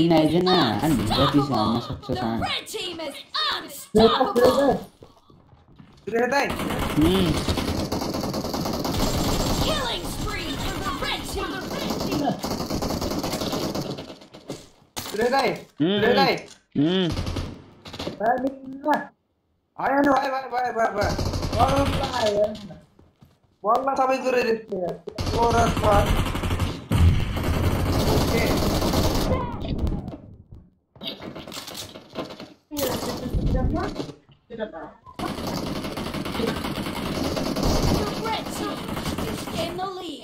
Tina Ajana and that is almost success. The red team is unstoppable. Killing spree for the red team. The red team is in the lead.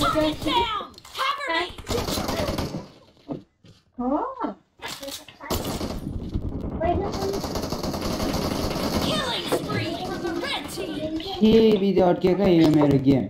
Target down! Cover me! Oh. Killing spree for the red team! He be the outkicker in my game.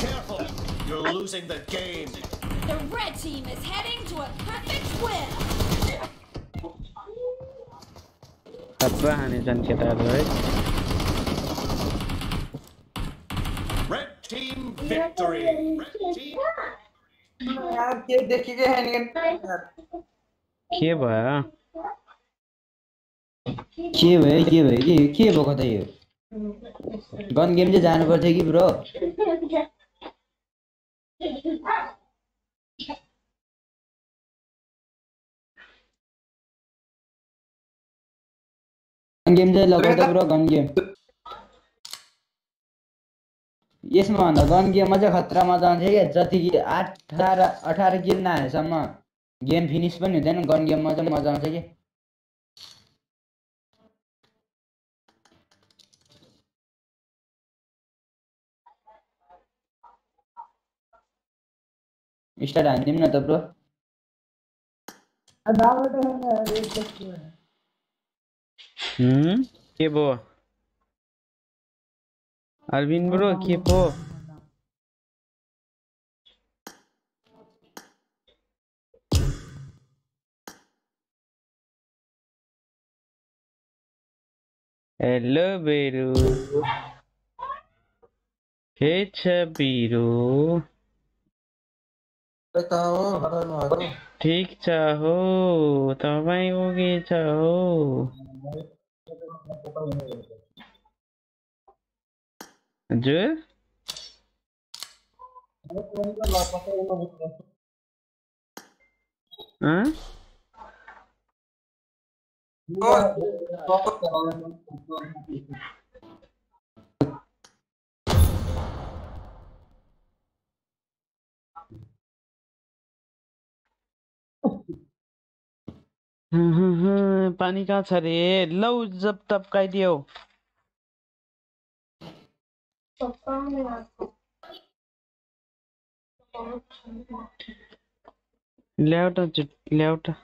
Careful, you're losing the game. The red team is heading to a perfect win. Red team victory. Red team. What? Gun game is an overtake, bro. Gun game is a gun game. Yes, man, the gun game is a Hatramadan. Game finish, then gun game is a Mazan. Mr. Andim, not the bro. Kibo Alvin, bro. Kibo hello, Beru. Hey, Chabiru. ठीक चाहो तबाई होगी चाहो जो हाँ पानी कहाँ छ रे लौ जब तब काई दियो ल्याउटा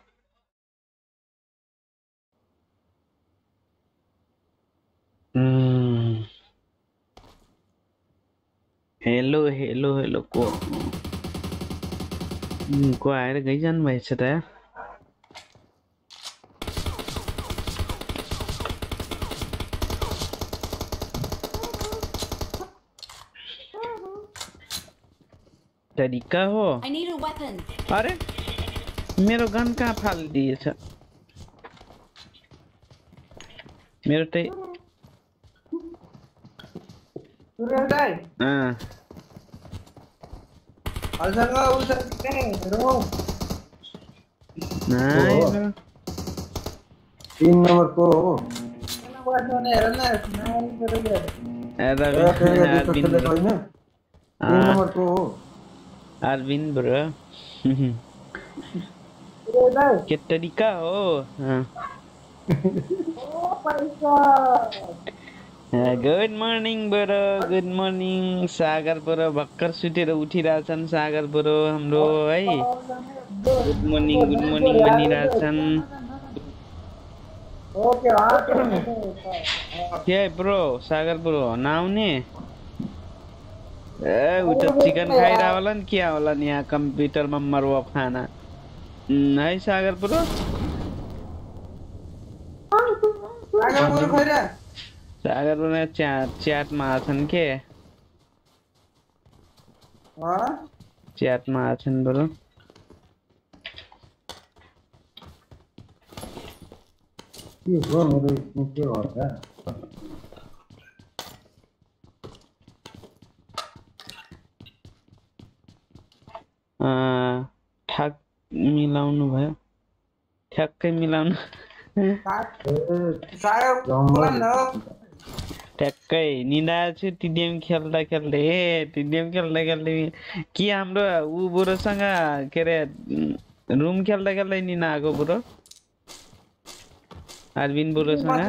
हेलो हेलो हेलो को आएर गई जान भएछ त तरीका हो अरे मेरो गन कहाँ फाल दिएछ मेरो त सुरेशदाई अँ अलसंगा उल्टा के रो नहीं तीन नंबर को ना बात होने रहना है ना ये करेंगे ऐसा करना है Arvind bro. Ketarika oh. Oh good morning bro. Good morning Sagar bro. Bakkar sutera uthirachan Sagar bro hamro hai. Good morning banirachan. Okay, yeah, bro, Sagar bro. Now ne? Uta chicken khai rawalan kya walan ya computer ma marwa khana. Nahi Sagar bro. Sagar bro ne chat ma athan ke. Chat ma athan bro. This one is okay or that. Thak milaunu bhayo. Thak kai milaunu. Sagar bola na. Thak kai nida chu TDM khelda khelda ki hamro u buro sanga kere room khelda khelda nina ago buro. Arvind bolo sana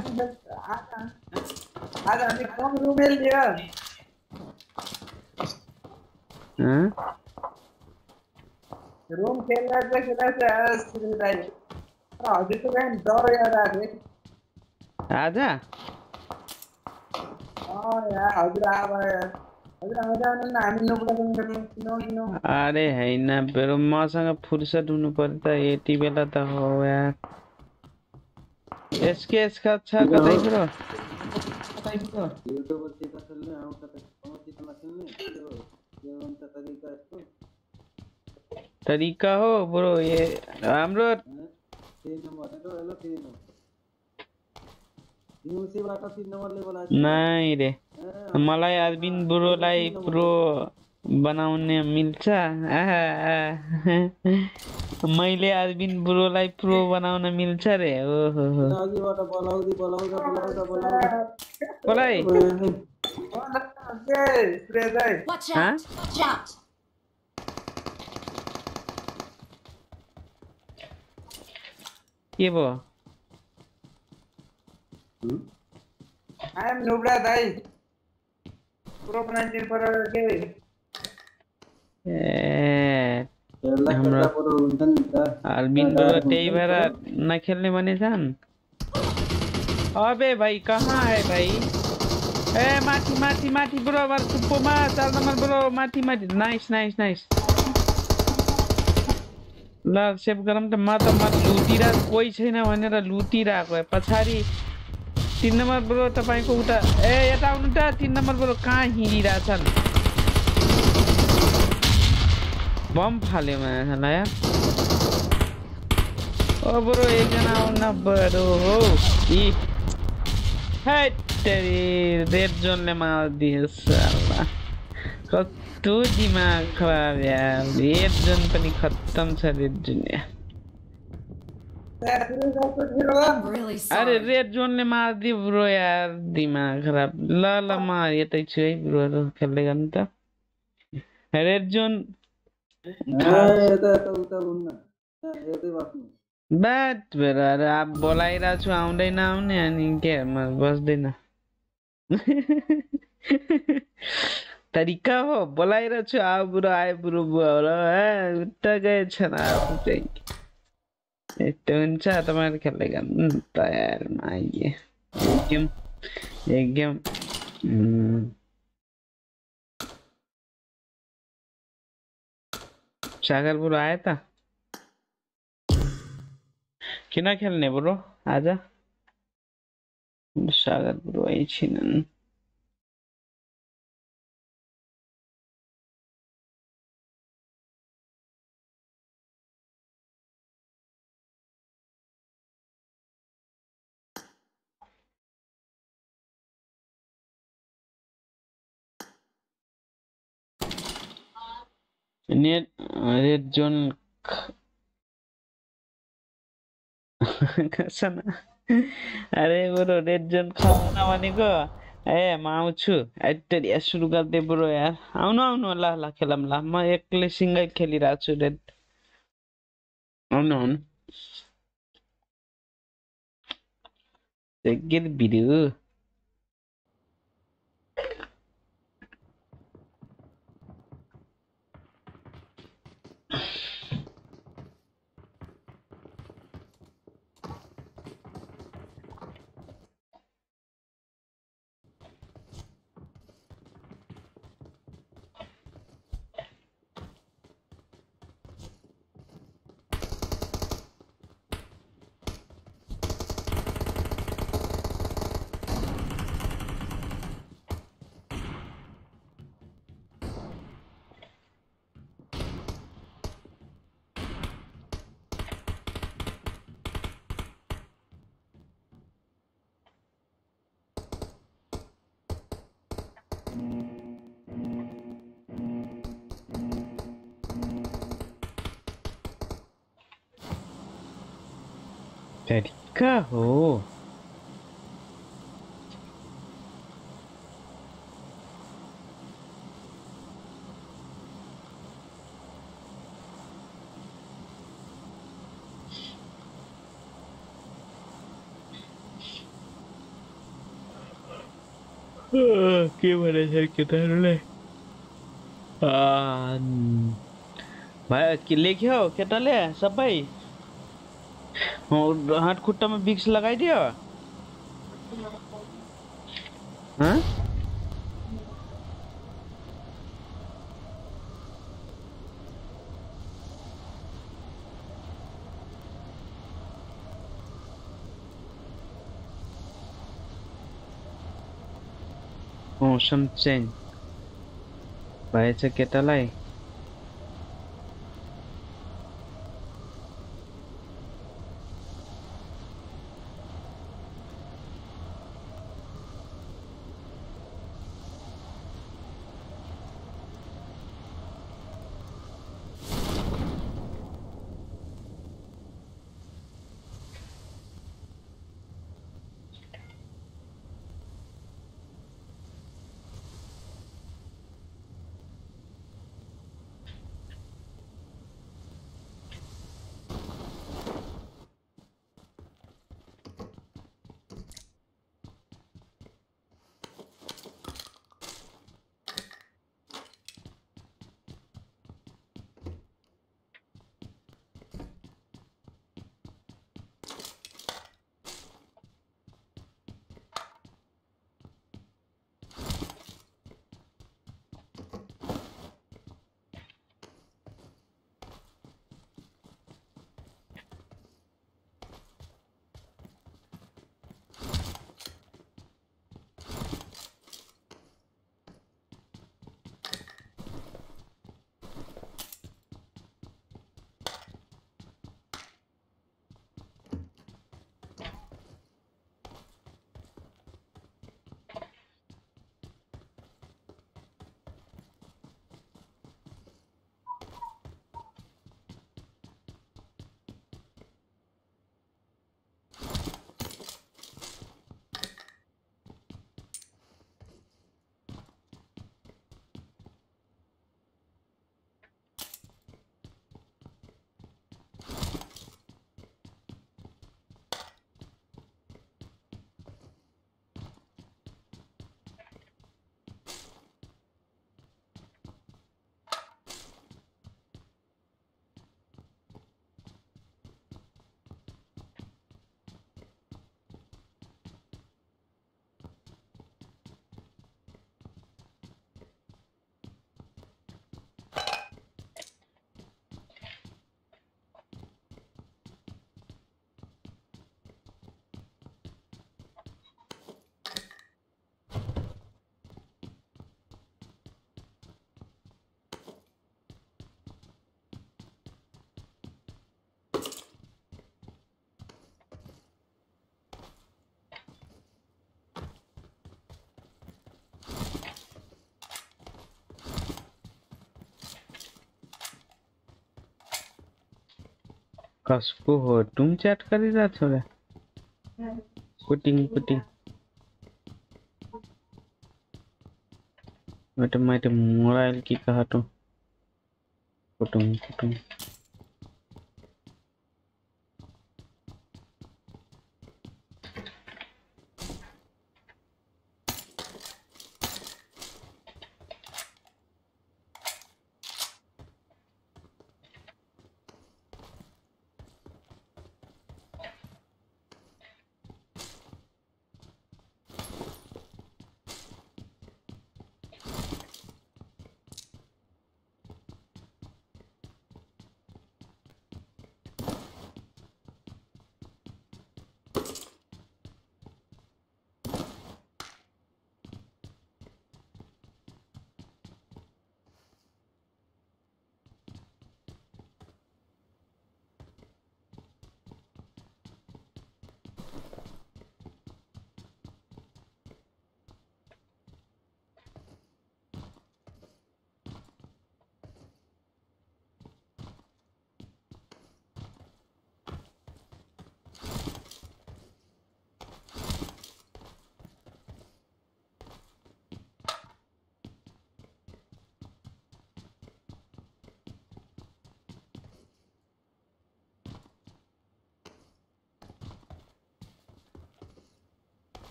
आज हमें कम room मिल गया हां room खेलना है खेलना है शुरू भाई आज तो मैं डर यार आजा हां यार आज आ भाई आज मजा ना हम लोग किनो अरे है ना पर मौसम का फुर्सत होना पड़ता है एती बेला तो हो यार SKS का अच्छा बताइए ब्रो YouTube पे का चलने आओ का तरीका इसको तरीका हो ब्रो ये हमरो 3 नंबर है तो हेलो 3 नंबर यूसी बाटा 3 नंबर ले बोला नहीं रे मलाई अरविंद ब्रो लाई प्रो बनाउने मिल्छ मैले अरविन्द ब्रोलाई प्रो बनाउन मिल्छ रे ओहो अघिबाट बोलाउदै के भो आई एम नुब्रा दाइ प्रो बनाउन पर के ए हमरा पुरो हुन्छन् नि त आर्मिन बरा त्यही भएर नखेल्ने भने छन् अबे भाइ कहाँ है भाइ ए माथि माथि माथि ब्रो भर सुपोमा 4 नम्बर ब्रो माथि माथि नाइस नाइस नाइस ल सेभ गरम त म लुटिरा कोही छैन भनेर लुटिराको है पछाडी 3 नम्बर ब्रो तपाईको उता ए यता आउनु त 3 नम्बर ब्रो कहाँ हिँडिरा छन् बम फाले मैं हला यार ओ ब्रो एक जना आउन बरो हो ई हट तेरी रेड जोन ले मार दिए साला कत्तु दिमाग खराब यार रेड जोन पनि खत्म छ रेड जोन अरे रेड जोन ले मार दिए ब्रो यार दिमाग खराब ल ल मार यतै छु है ब्रो खेल्दै गर्नु त रेड जोन But brother, आप बोलाइरा छु आउँदैन आउने अनि केमा बस्दैन तरिका हो बोलाइरा छु आ बुरो आए बुरो बोला है उता गए छन आप चाहिँ एतो हुन्छ तपाईहरु खेल्दै गर्नु तयार माइए गेम सागर ब्रो आया था किन खेल्ने ब्रो आजा सागर ब्रो आइ छिनन् Red John Kasana Are bro Red John Kasana Hey, Mauchu, I tell you, Sugar de Broyer. I know, la calam lama, a cleansing I kelly ratchet. Unknown. They get bidu. Go. ¿Qué van a hacer que darle? Ah, vaya, ¿qué le quiero? ¿Qué tal es? ¿Sabes? और हाथ खुट्टा में बिक्स लगाई दिया हाँ ओ समचें भाई से केटा लाई कसको हो तुम चैट करी जा छोरा putting Might a mobile kick out to put him.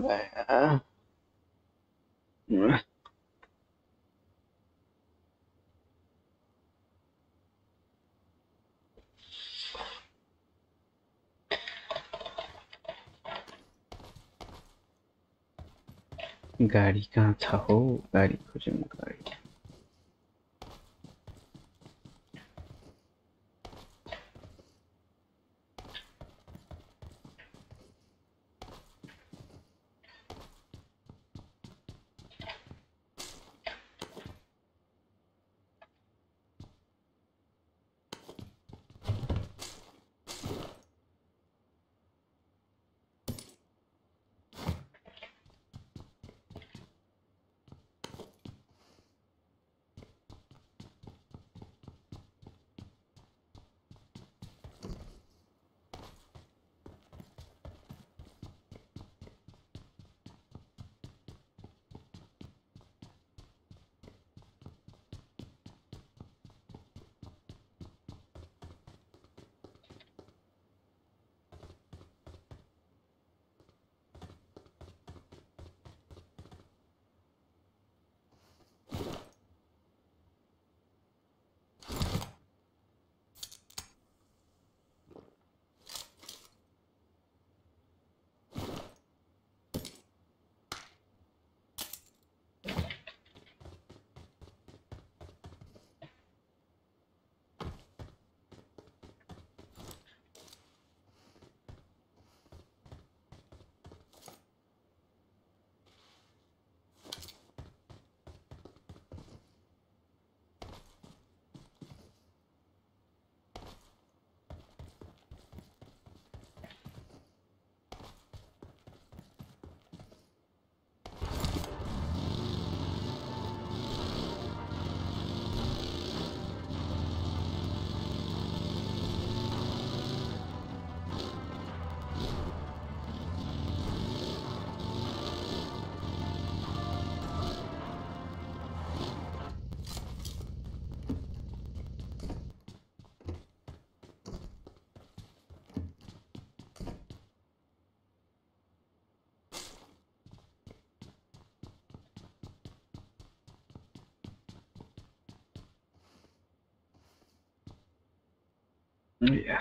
गाड़ी कहाँ था हो, गाड़ी खोजूंगा। गाड़ी Yeah.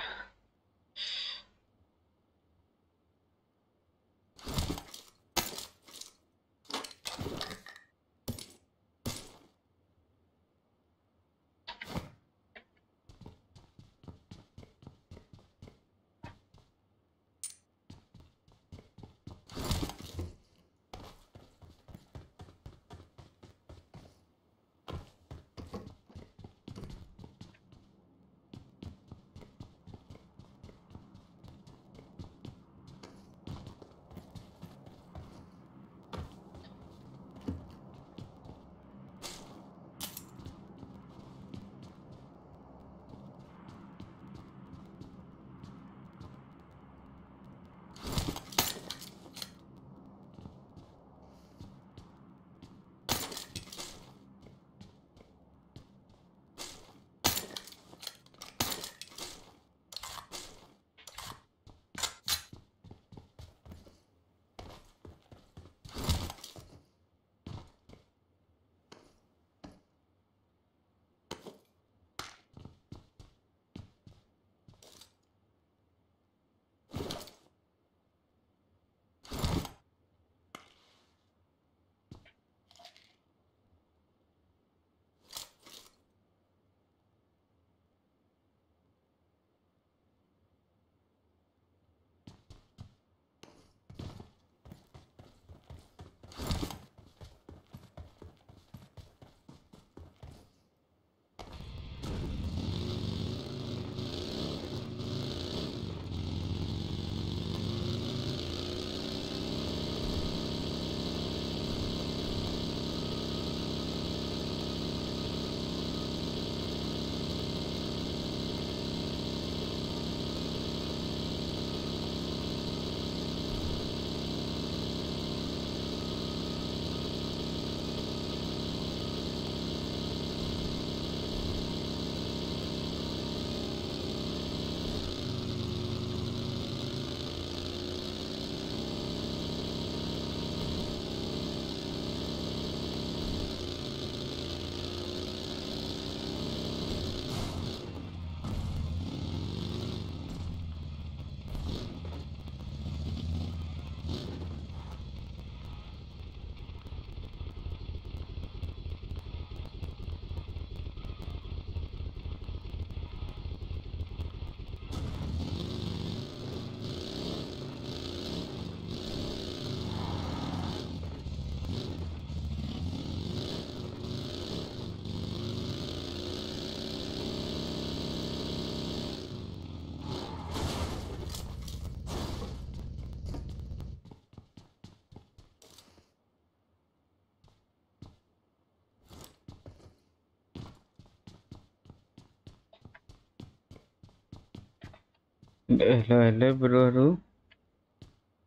Hello bro,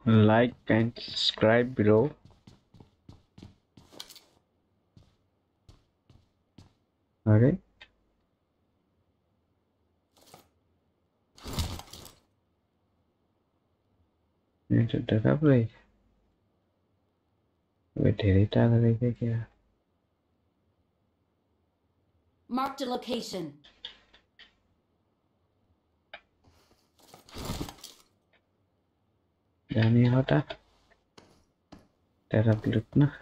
like and subscribe bro. All right. Into the upgrade. Wait, here. Marked a location. Danny Hota. Terra Blutna.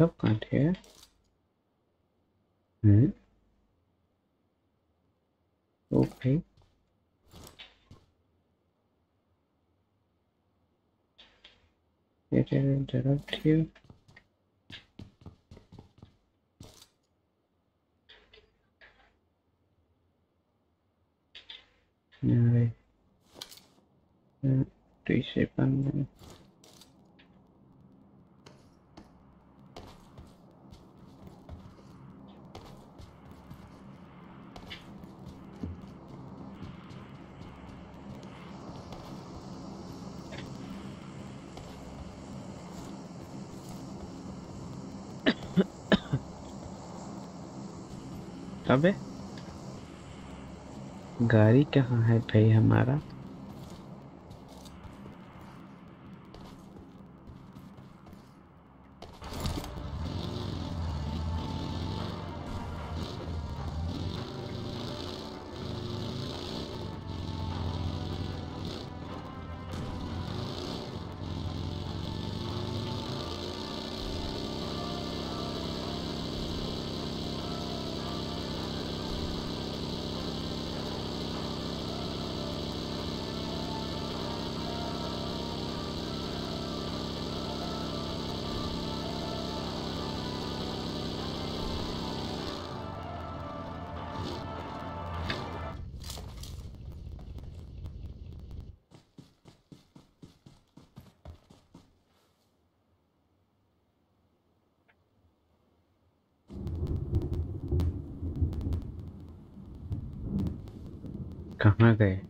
Up can't hear. Okay. Let me interrupt you. No. अबे गाड़ी कहाँ है भाई हमारा कहाँ गए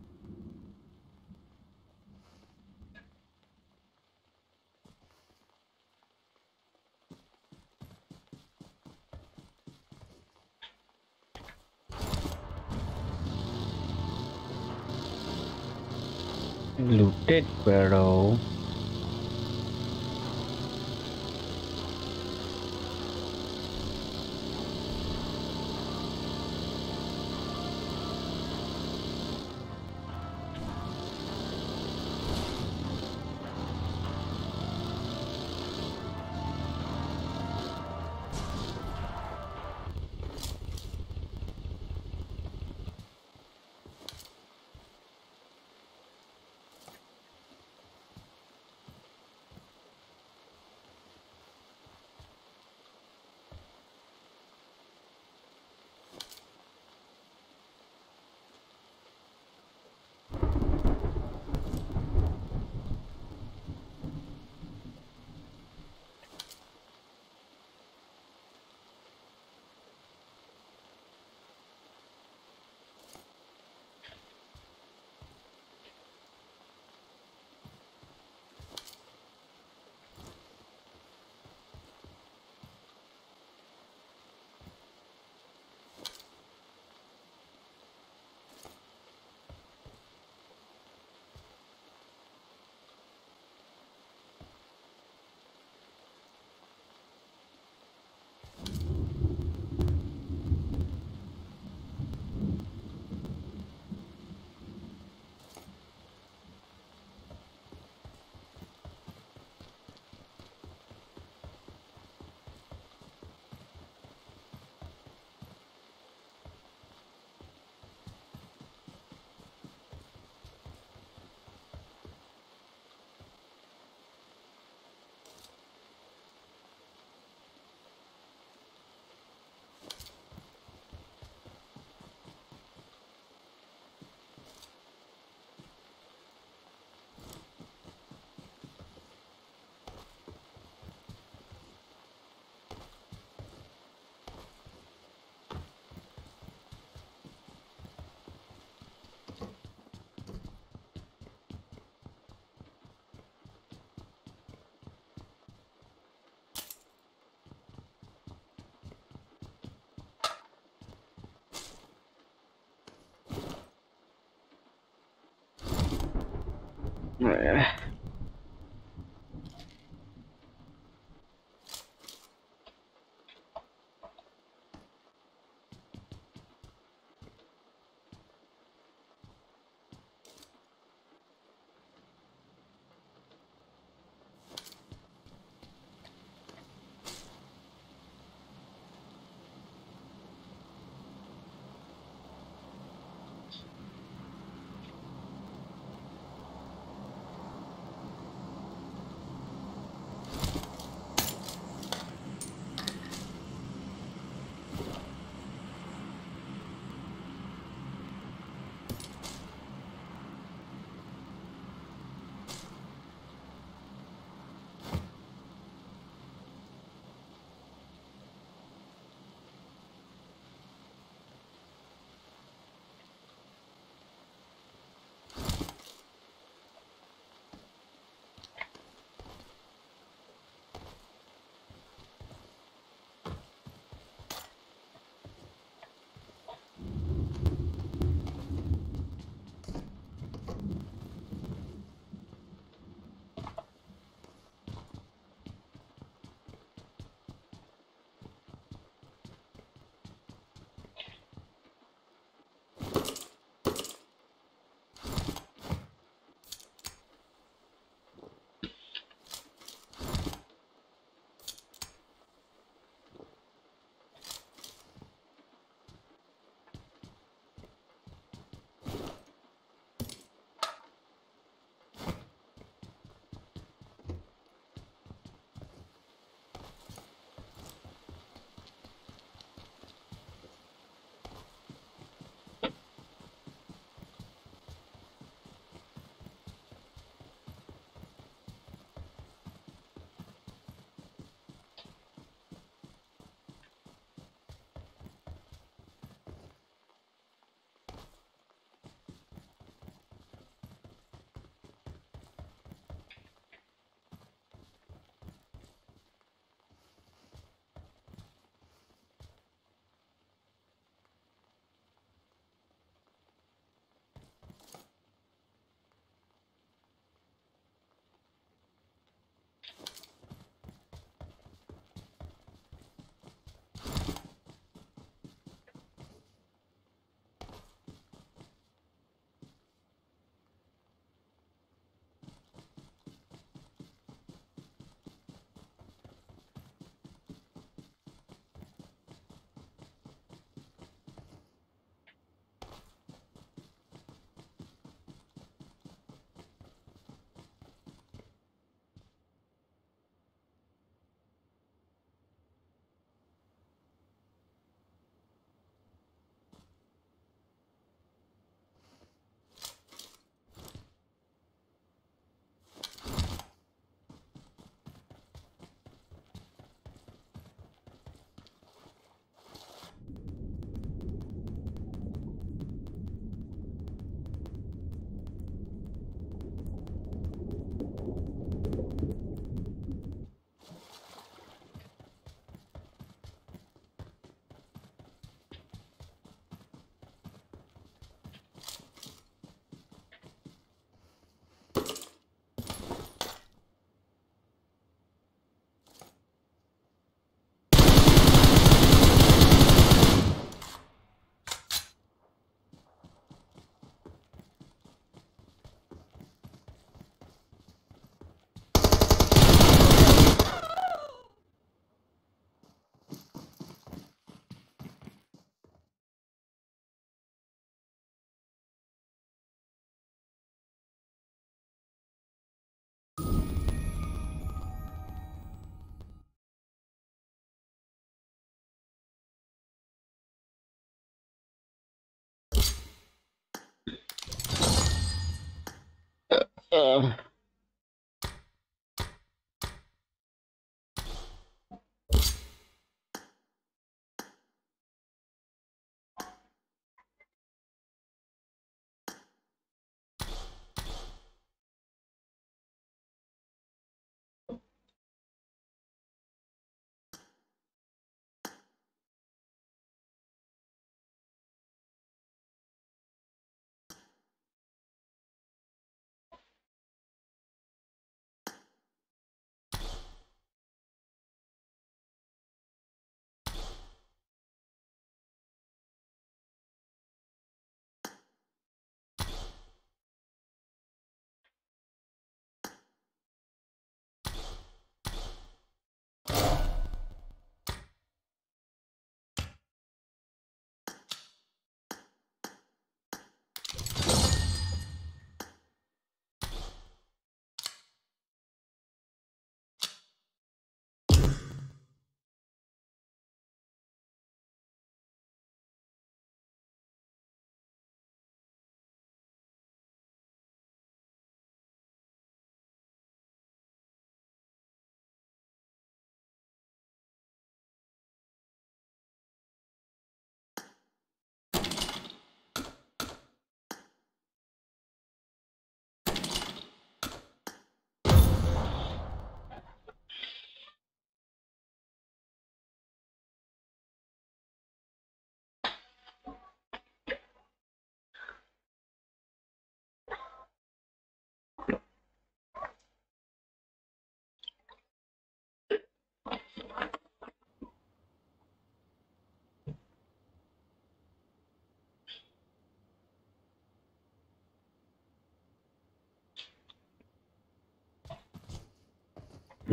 लूटेड पेड़ो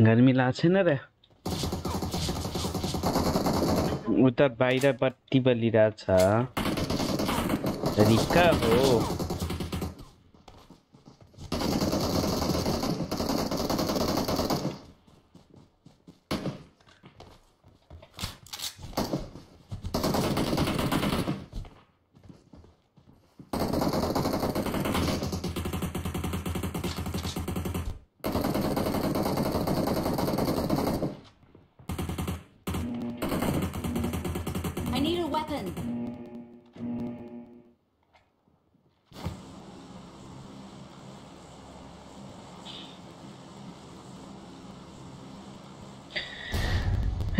गर्मी लाछे न रे उता बाहिर बत्ती बलिरा छ रिका हो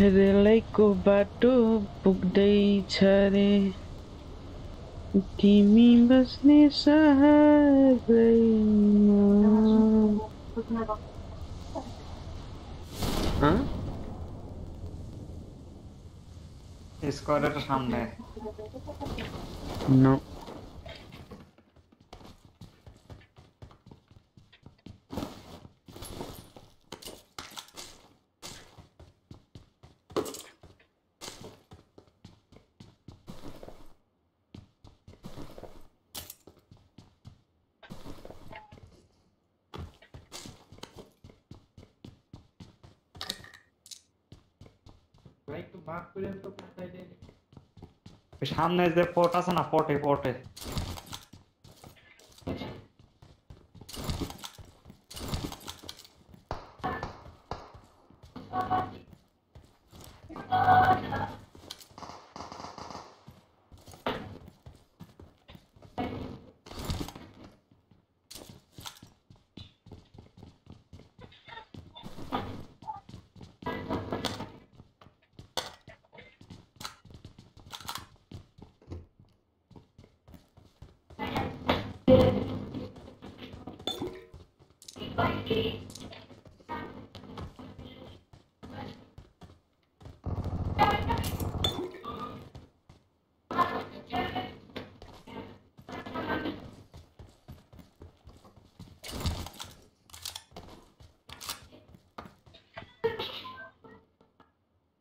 रेलाइको बाटो पुग्दै छ रे तिमी बस्ने सहरमा हाँ इसको अरे सामने नो सामने से पोर्ट आसा ना पोर्टे पोर्टे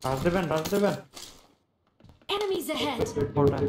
Rush the van Enemies ahead Hold on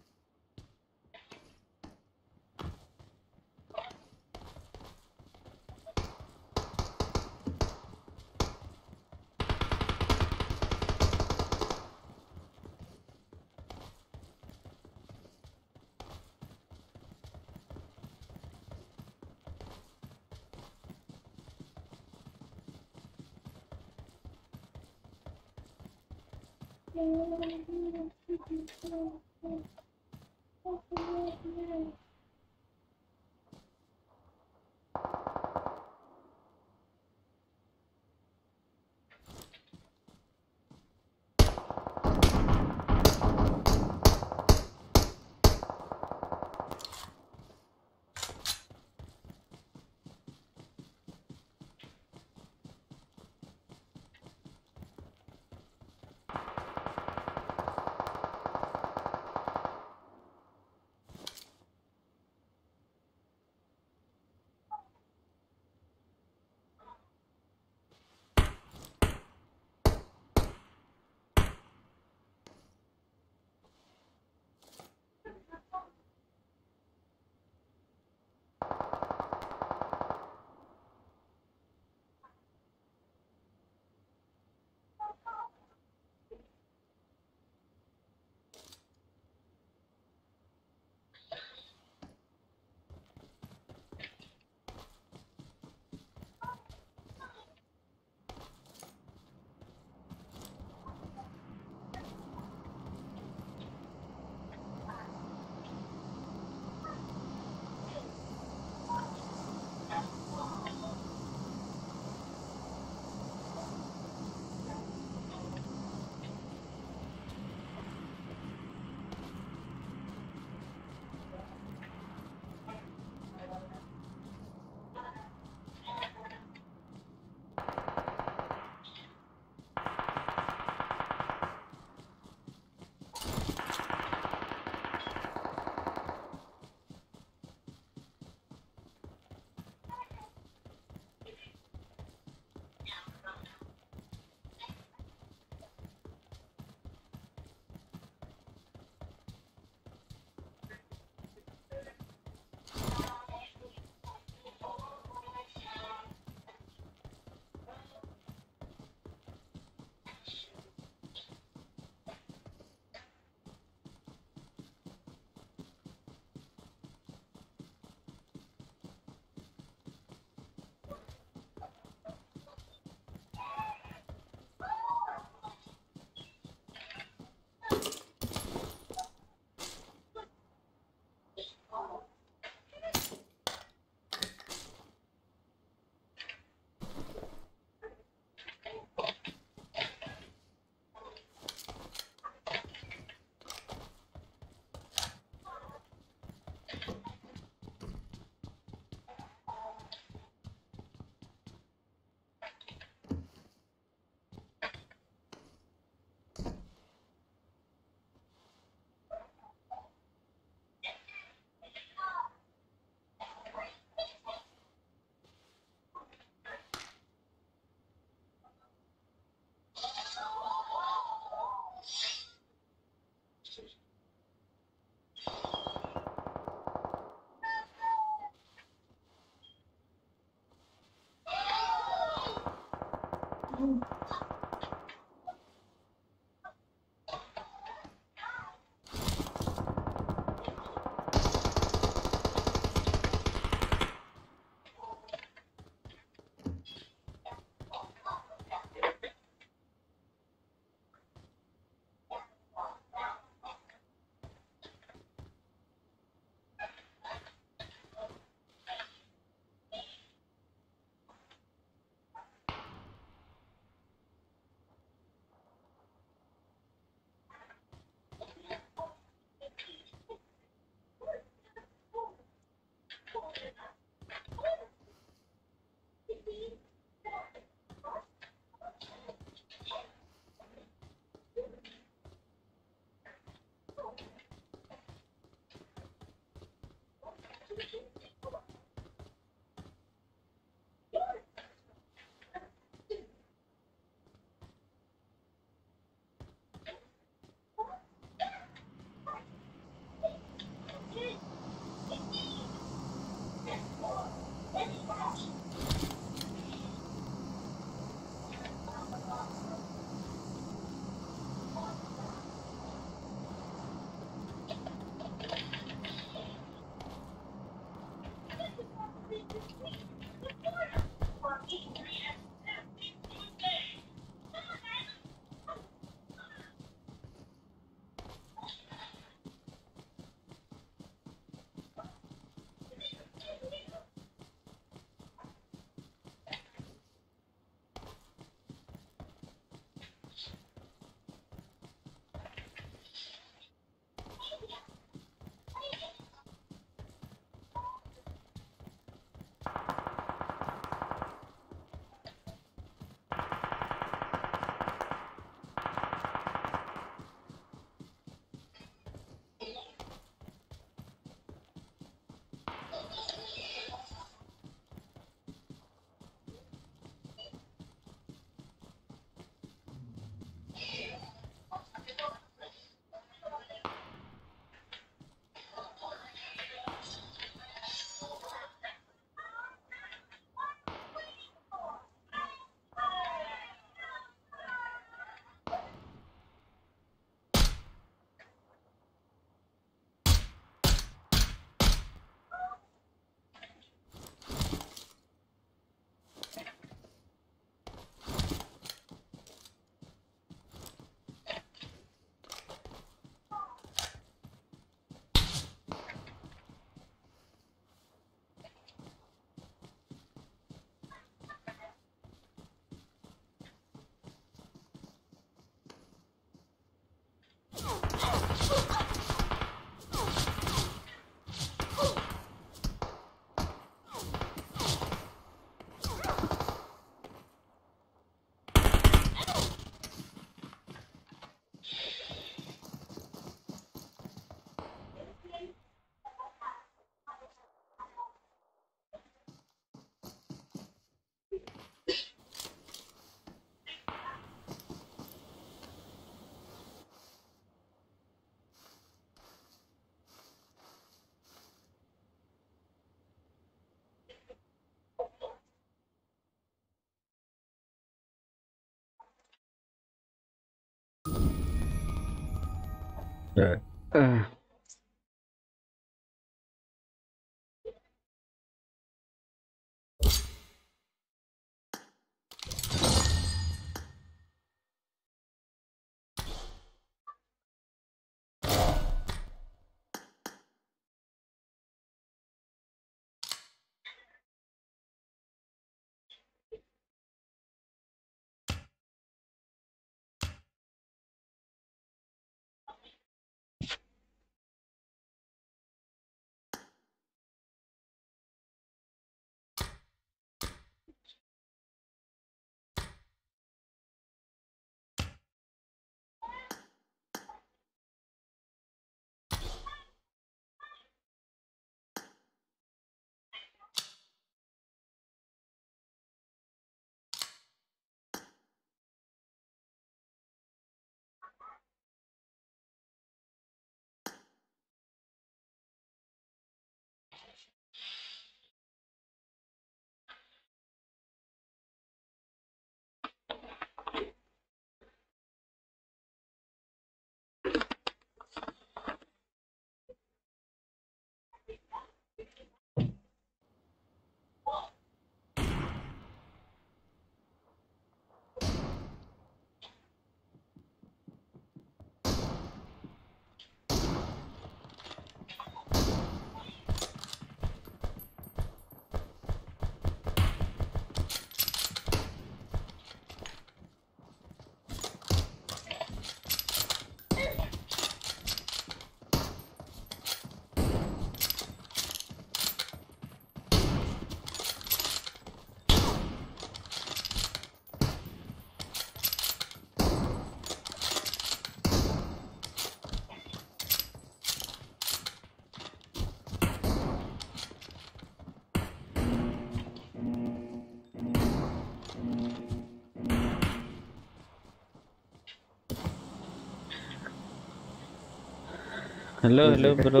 Hello, hello, bro.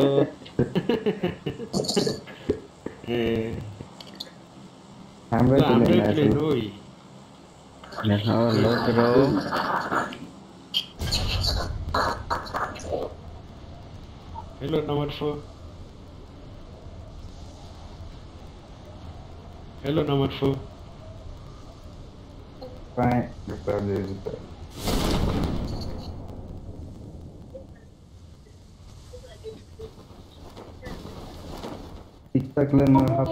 Hello, bro. Hello, number 4. Hello, number 4. Fine. My enemy could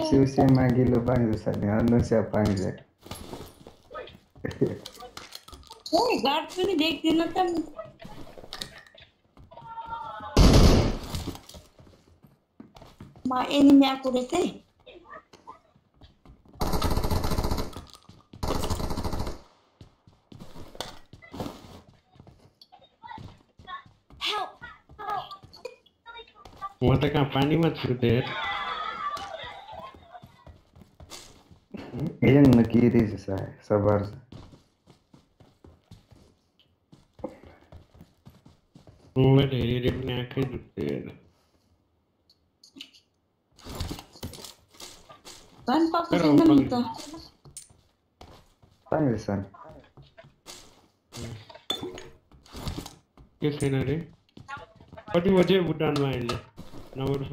say. Help! What a company was prepared. In the key is a suburb. What a didn't Sun Papa Sanamita. Sun is sun. Yes, Henry. What you would done while number 4.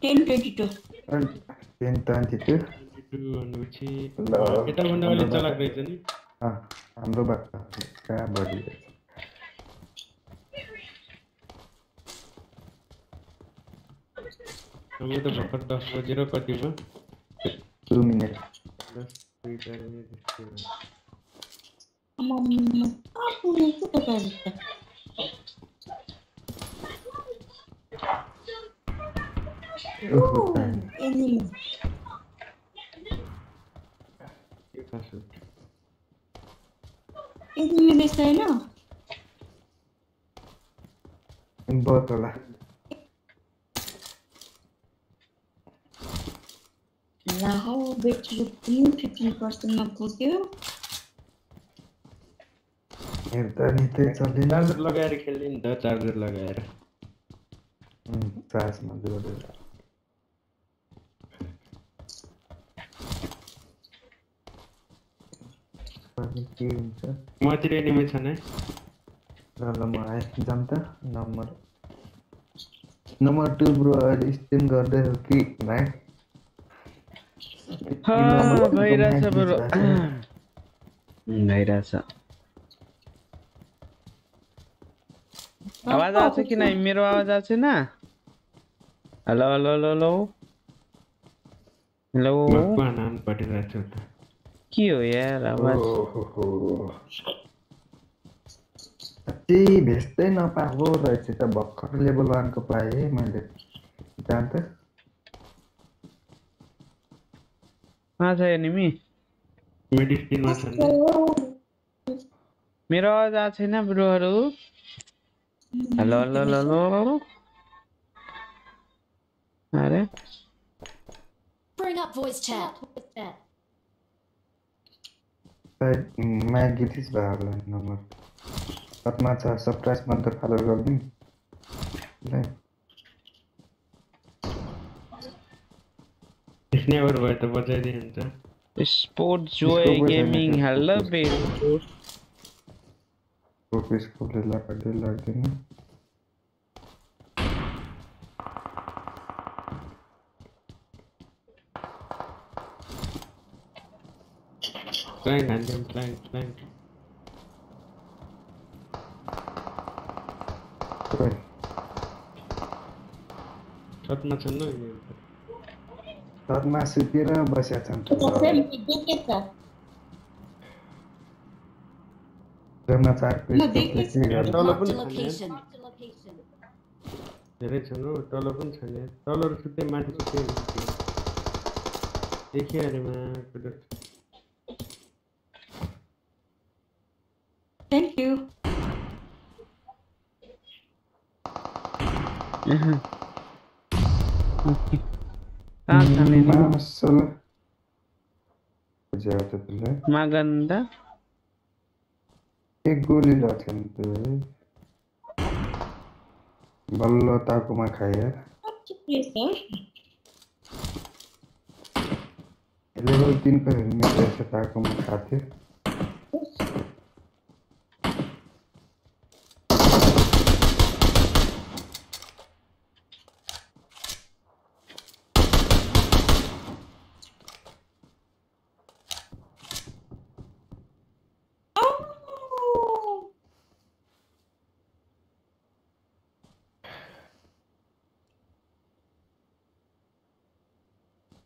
1022. 1022. It on the Little Reason. Ah, I'm the back. I'm going to put the zero cut over 2 minutes. Now, which you think 15% of good you? If that is a little logic in the charger logger. That's not good. What did any mission? Ralama Jumta number 2, bro, is in the key, right? हाँ भाई रासा बरो नहीं रासा आवाज आते कि नहीं मेरो आवाज आते ना हेलो हेलो हेलो हेलो मक्कानान पटी रासा क्यों यार आवाज अच्छी बेस्ते ना पागो रहते तब बक्कर लेवल 1 को पाए मैंने जानते हाँ सही नहीं मी मेडिसिन वासन मेरा आवाज आती है ना ब्रो हरु हेलो हेलो हेलो अरे bring up voice chat मैं गिरीश बाहर है नंबर 7 सरप्राइज मंत्र फॉलो कर दूँ Never wait to watch the Sport Joy Gaming. Hello, baby. Playing. That must be a bus at some time. There is no tolerance in it. Tolerance with the magic. Take care, man. Thank you. Okay. Maganda. A good little thing. बल्लो ताको मैं खाया level 3 पे मैं जैसे ताको मैं खाते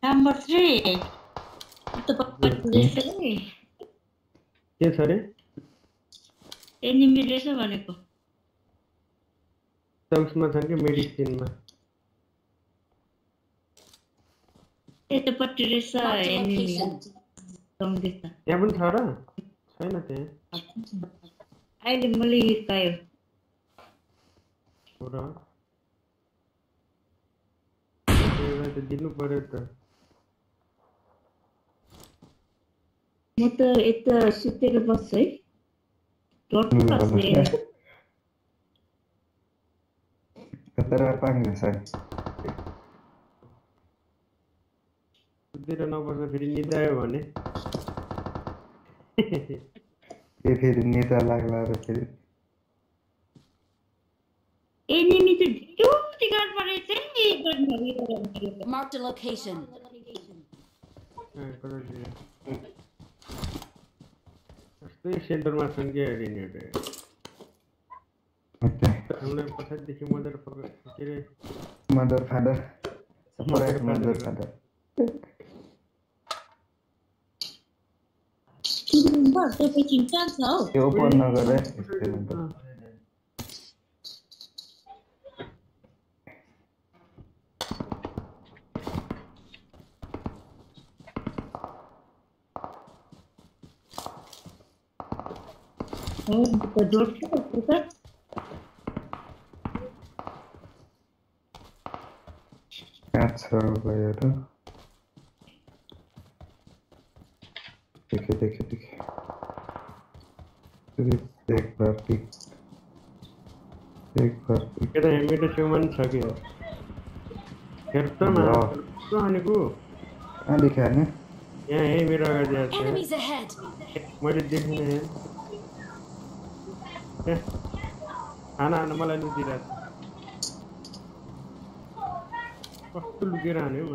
Number 3. Yes, sir. Any medicine? Medicine. It's a city of a city. Don't trust me. Mark the location. Center mass and get in it. Mother, father, mother, father. Oh, the door is that? That's her way. Take An animal and did that. What to get on him?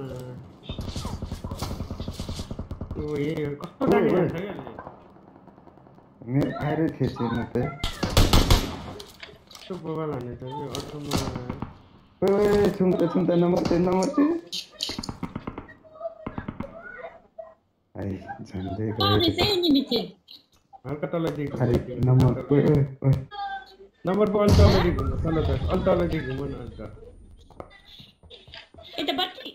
I did his dinner there. Super well on it. Wait, something the number 10 number 2. I number one, it's a battery.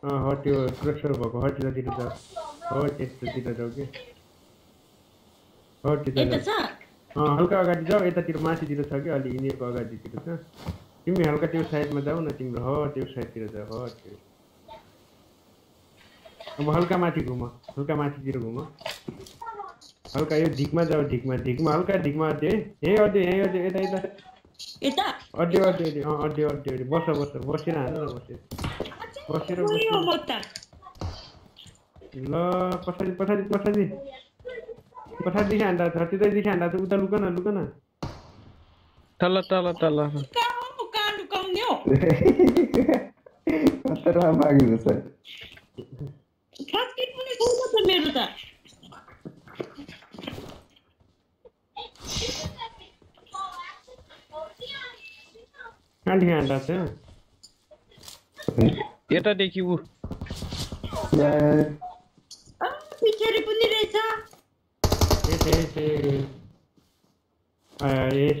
What your pressure book? What is it? What is it? What is it? Okay, Digma, Digma, Digma, Digma, Digma, hey, or the other, and hand us, eh? Yet I take you. Yeah, yes,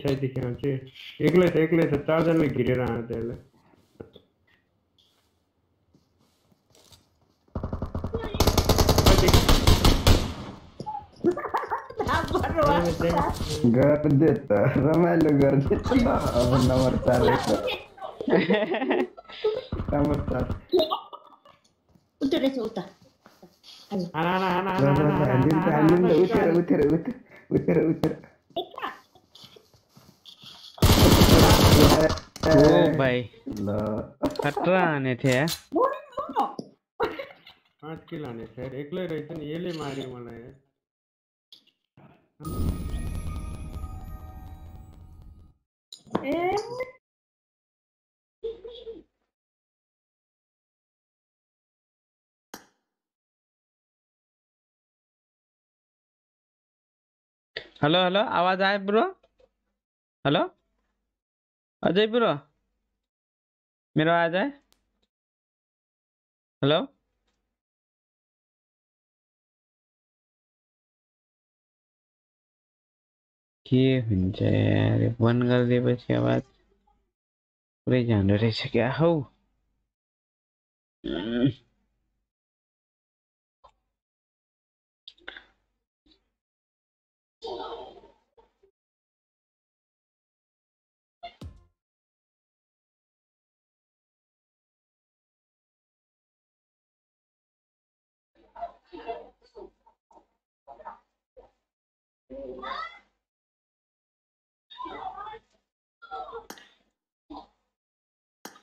I think I'm sure. Eggless, 1,000 we get around there. गर्देता रमाइलो गर्देता number 4 number 4 उतरेछ उता आना उतर ओ भाई खतरा आने थे यार आज के लाने थे यार एकले रहते नहीं ये ले मारे वाला है हेलो हेलो आवाज आए ब्रो हेलो अजय ब्रो मेरा आवाज आए हेलो के हुन्छ यार बन्द गरिदिएपछि आवाज पुरै जाने रहेछ क्या हो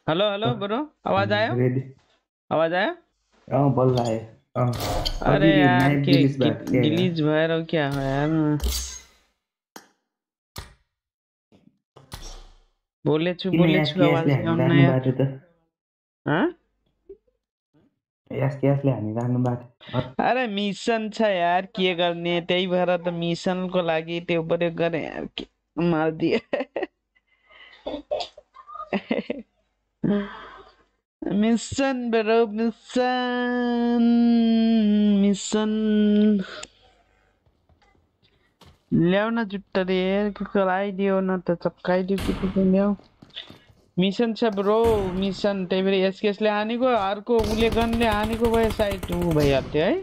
हेलो हेलो ब्रो आवाज आया हां बोल रहा है अरे यार डिलीट भाई रो क्या है यार बोले छु आवाज आउन ना यार हां यस ले हामी राख्नु बात अरे मिशन छ यार के गर्ने त्यही भएर त मिशन को लागि त्यो प्रयोग गरे यार मार दिए Mission, bro, mission. Leo na jutta de, kalai diyo na ta chapkai diyo kitne leo. Mission cha bro, mission. Tevre SKS le ani ko, R ko ule gun le ani ko bhai side tu bhai aate hai.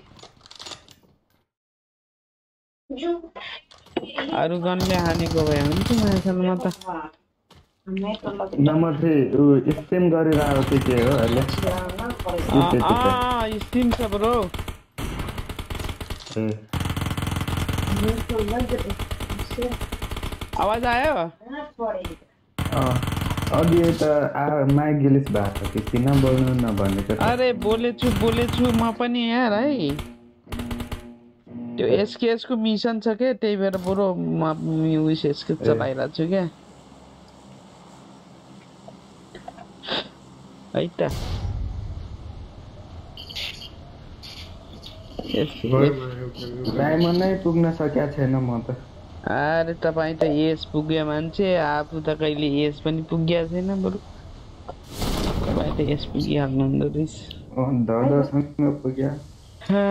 Aru gun le ani ko bhai. Unko main samjhata. Number से steam गरे रहा होते के हो हैन आ steam छ bro आवाज आयो audio त माइ गिलिस भएको कि किन बोल्नु न भनेको अरे बोले छु म पनि यार है त्यो एसकेएस को मिशन छ के त्यही भएर ब्रो म विश एसकेएस चलाइरा छु के Aita. Yes. Diamond नै पुग्न सकेको छैन म त. अरे तपाई त एस पुग्या मान्छे आफु त कहिले एस पनि पुग्या छैन बरु. तपाई त एस पुग्या हुनुहुन्छ रिस. ओ दर्दसँग पुग्या. हा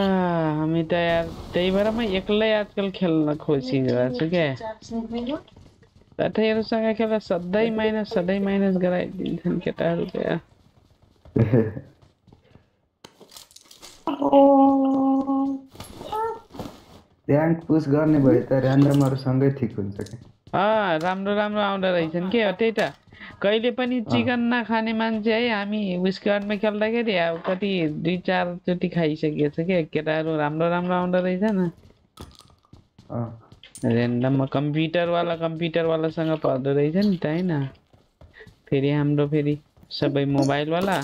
हामी त यार त्यही भएर म एक्लै आजकल खेल्न खोजिरहेको छु के. साथीहरुसँग खेल्दा सधैँ माइनस गराइदिन्छन् केटाहरु क्या. र्याङ्क पुश गर्ने भए त र्यान्डमहरु सँगै ठीक हुन्छ के राम्रो आउँदै रहेछन् के त्यही त कहिले पनि चिकन नखाने मान्छे है हामी विस्कर्डमा खेल्दाखेरि अब कति 2-4 चोटी खाइसकेछ के केटाहरु राम्रो आउँदै रहेछन् र्यान्डम कम्प्युटर वाला सँग पर्दै रहेछ नि त हैन फेरि हाम्रो फेरि सबै मोबाइल वाला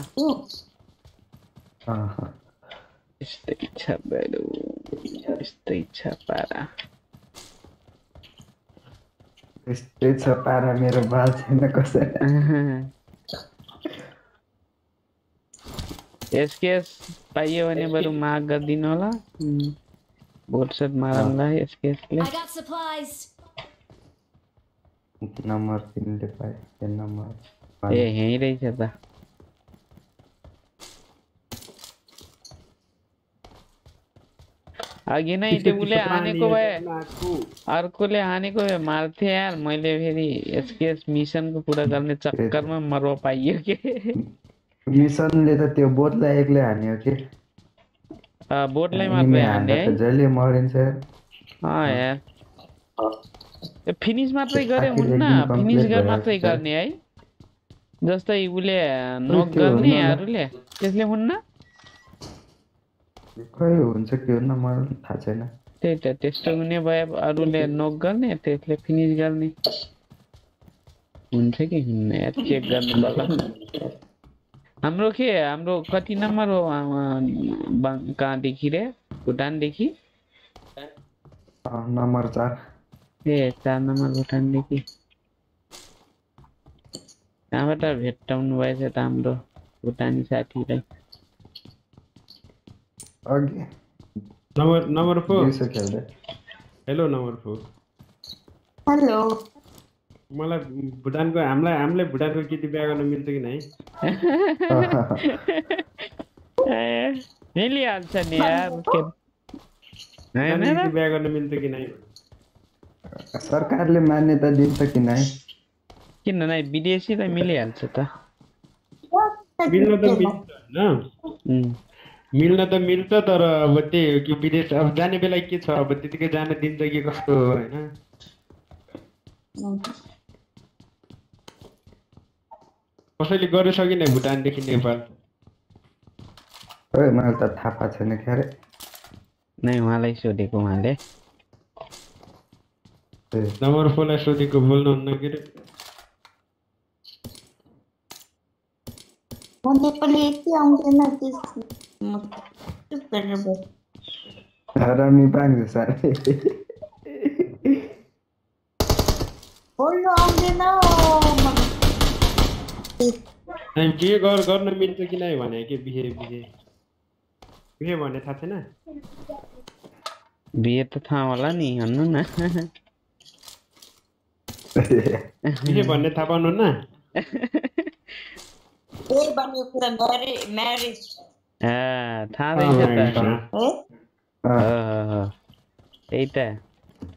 यस्तै छ पारा मेरो बाल छैन कसै एसकेएस पाइयो भने बरु माग गर्दिन होला बोटसेट मारमला एसकेएस ले नम्बर 3 ले पाए त्यो नम्बर ए यही रहेछ त आगे नै टेबुले हानेको भए अर्कोले हानेको भए मार्थे यार मैले फेरि एसकेएस मिशन को पूरा गर्ने चक्करमा मर्वा पाइयो के मिशन ले त त्यो बोटलाई एकले हान्यो के अ बोटलाई मात्रै हान्ने है जहिले मरिन्छ अ यार फिनिश मात्रै गरे हुन्न फिनिश गर्न मात्रै गर्ने है जस्तै उले नक गर्ने यारले त्यसले हुन्न खै हुन्छ के हुन्न मलाई थाहा छैन त्यही त त्यस्तो हुने भए अरूले नक गर्ने त्यसले फिनिश गर्ने check that. I'm okay. I'm cutting number of Banka Dikire, Kutan Diki. Number that. Yes, that number Kutan Diki. Avatar Vet Town was at Amro, Kutan Satire. Okay. Number 4. Hello, number 4. Hello. मलाई भुटानको हामीलाई भुटानको केटी बिहा गर्न मिल्छ कि नै ए मिली हाल्छ नि यार के नै केटी बिहा गर्न मिल्छ कि नै सरकारले मान्यता दिन्छ कि नै किन नै विदेशी त मिली हाल्छ त मिल्न त मिल्छ हैन मिल्न त मिल्छ तर अब त्यो के विदेश अब जाने बेला के छ अब त्यतिकै जान दिन्छ के कस्तो हो हैन कसैले गर्न सकिने भुटान देखि नेपाल ओए मलाई त थाहा पा छैन के रे नै उहाँलाई सोधेको उहाँले नम्बर 4 लाई सोधेको बोल्नुहुन्न के रे म नेपाली के आउँदैन त्यस म चुप गरेर बस हरामी बाङ्गो सारे बोल्नु आउँदैन I'm here or gonna meet the Kinai when I get behave. We want it at enough. Be at the Tamalani, and none. You want it upon none. Marriage. Ah, Tali. Eta.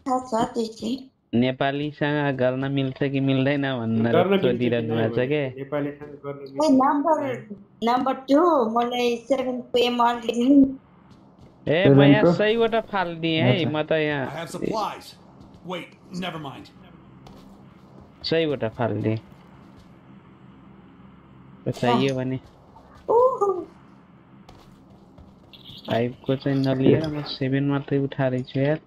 That's what it is. Nepali सँग गर्न मिल्छ कि मिल्दैन भन्ने सोधिरहनु भएको छ के नेपाली सँग गर्न मिल्छ नम्बर 2 मलाई 7 pm लिनु ए म यहाँ सहीवटा फाल दिए है म त यहाँ वेट नेभर माइन्ड सहीवटा फाल दिए चाहियो भने टाइप को चाहिँ नलिएर म 7 मात्रै उठारे छु यार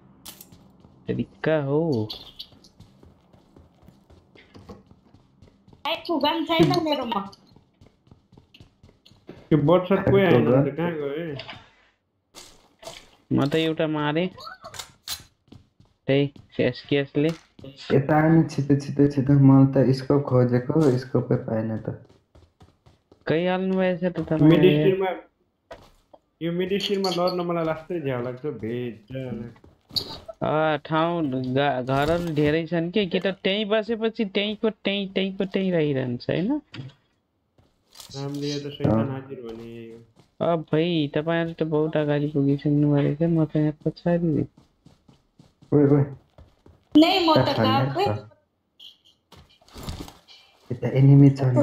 तरीका हो I took one time and never more. You bought some way and the gang away. Mother Utamari Tay, scarcely. A time chitted Malta Isco Kojaco, Isco Pepinata. Kayan was at the medicine. You medicine, my lord, no more last day. I like to be. ठाउँ घरहरु धेरै छन् के के त त्यही बसेपछि त्यहीको त्यही रहिरहन्छ हैन हामीले त शैतान हाजिर भने अ भई तपाईहरु त बहुत अगाडि पुगिसक्नु भए के म त यहाँ पछाडी ओइ नै म त काकै एता एनिमी छ न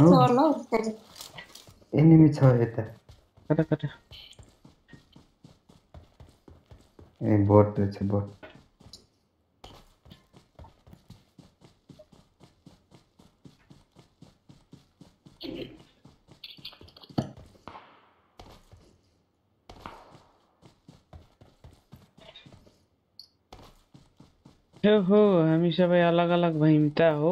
एनिमी छ एता कता ए बोट छ बोट हो हो हामी सबै अलग-अलग भइम त हो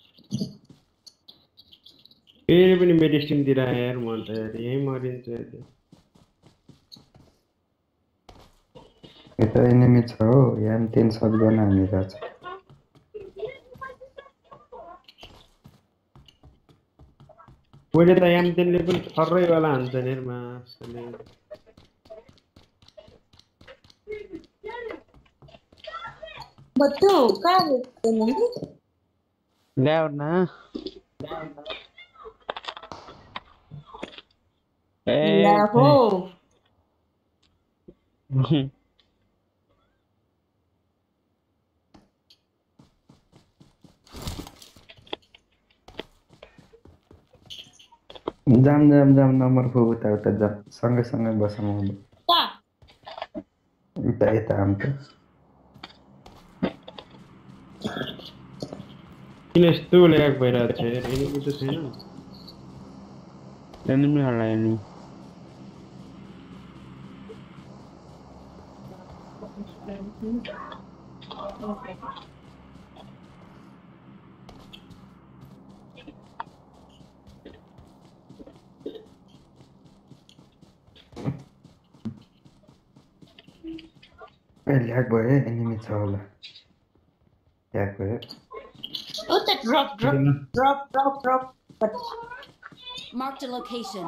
ये भी मेडिसिन दे रहा है यार मानता है यही मरीन तो ये तो इन्हें मिच हो यार हम 300 बना मिला था वो जो यार हम 3 लेकिन हर्रे वाला आंसर है मां But two cards, Launa. Lavo. Jam jam jam nomor hobuta uta jam sange sange bahasa Melayu. Wah. Ita ita ampe. Ini stu lek berat je. Ini itu seno. Ini mana ini? Jaguar, enemy tower. Jaguar. Oh, that drop. But mark the location.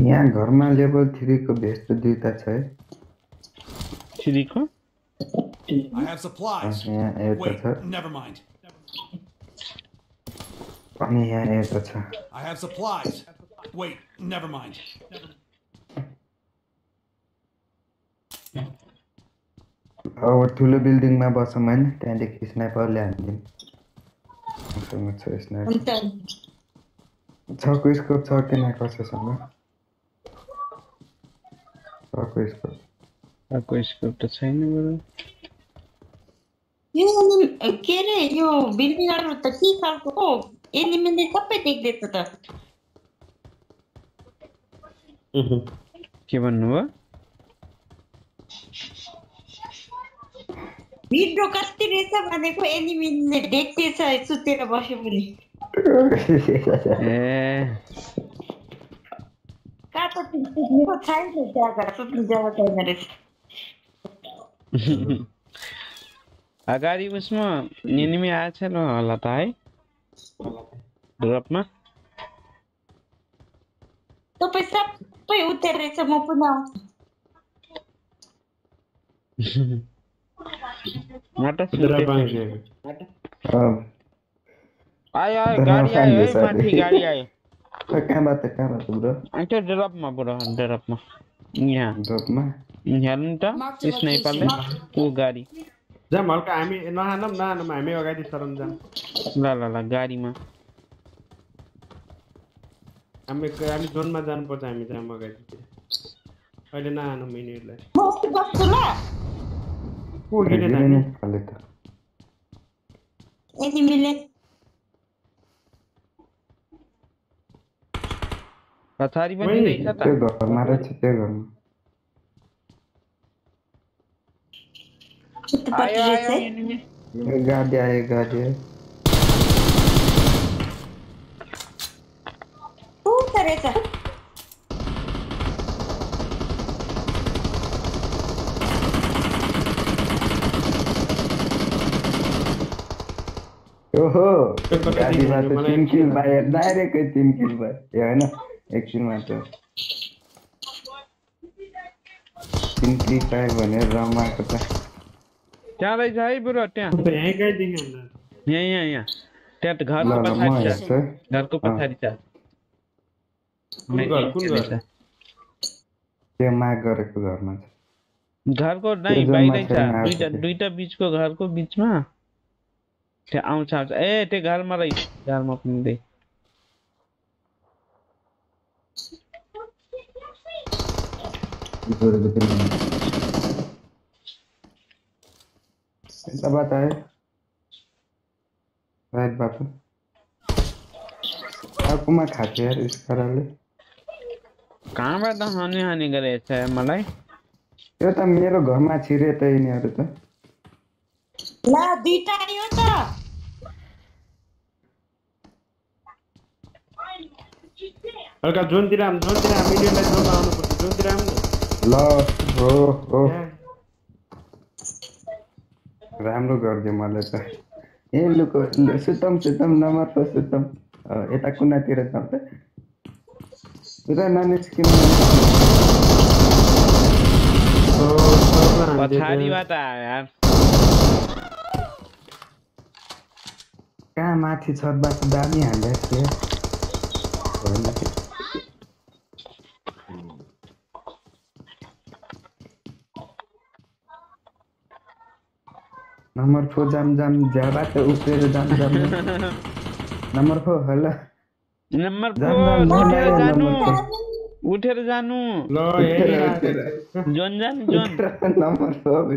Yeah, Gorma level 3 ko best to do that, sir. I have supplies. Wait, never mind. I have supplies. Wait, never mind. Our Tula building my boss a man, Tandic sniper landing. So much sniper. Talk with scope, talk in my process. Talk with scope. आपको इसको तो सही नहीं बोला ये नहीं कह रहे यो बिल्डिंगर तो ठीक है तो ये नहीं मैंने कब पे देख देता था क्या बन हुआ वीडियो करते रहता मैंने को ये नहीं मैंने देखते था इससे तेरा बात बोली क्या तो तुमने को टाइम नहीं दिया कर तो तुम ज़्यादा टाइम नहीं अगर ये उसमें निन्नी में आया था ना लता है ड्रॉप में तो पैसा पे उतर रहे सब मुपना मटा ड्रॉप आएंगे आया गाड़ी आए पार्टी गाड़ी आए तो क्या बात बुरा अच्छा ड्रॉप में बुरा ड्रॉप में यहाँ ड्रॉप में Nyalanta, sniper le, wo gari. Jab malka aami, na aami wagay di saram jam. La gari ma. Aami zone ma jam pocha aami jam wagay di. Pahile na mini le. Most bakula. Wo gile na. Kalita. Eni mile. Pathari bani nahi chata. Tego, mara chitego. आया गाड़ी तू करे था ओहो गाड़ी बात तीन किल भाई डायरेक्ट तीन किल भाई ये है ना एक्शन मारते तीन किल भाई बने रामा का क्या लाइज़ है बुरा त्याग तो यहीं कहीं देंगे ना यहीं त्याग घर को पत्थरी चार घर को नहीं बाइक चार दूसरा बीच को घर को बीच में ते आउं चार ए ते घर में रही घर में अपने दे ऐसा बात है, राइट बात है। आपको मैं खाते हैं इस कराले। काम रहता हानी करे ऐसा है मलाई। यो तो मेरो घर में चिरे तो ही नहीं आता तो। ना बीटा नहीं होता। अलग जोन तिराम वीडियो में जोन आने पड़ता जोन तिराम। लव ओ राम्रो गर्दै मलाई त ए लुक सुतम नम्बर पर सुतम एता कुनातिर जाउँथे पुरा नानेस किन ओ पछाडीबाट आयो यार कहाँ माथि छतबाट दामी हान्दै थियो Number 4 jam Java to upper jam. Number 4 hello. Number 4 उठेर जानु लो जोन नम्बर 4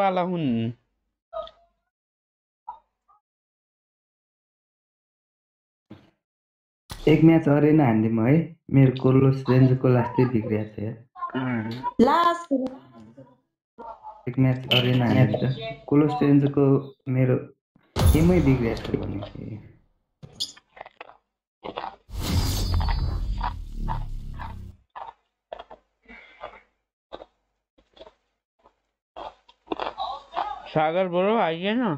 वाला हुन एक मैच अरेना हान्ने म है मेरो कोलोस रेन्ज को लास्टै बिग्रिया छ यार लास्ट एक मैच अरेना हान्ने कोलोस रेन्ज को मेरो गेमै बिग्रिया छ भन्ने के सागर ब्रो आइए ना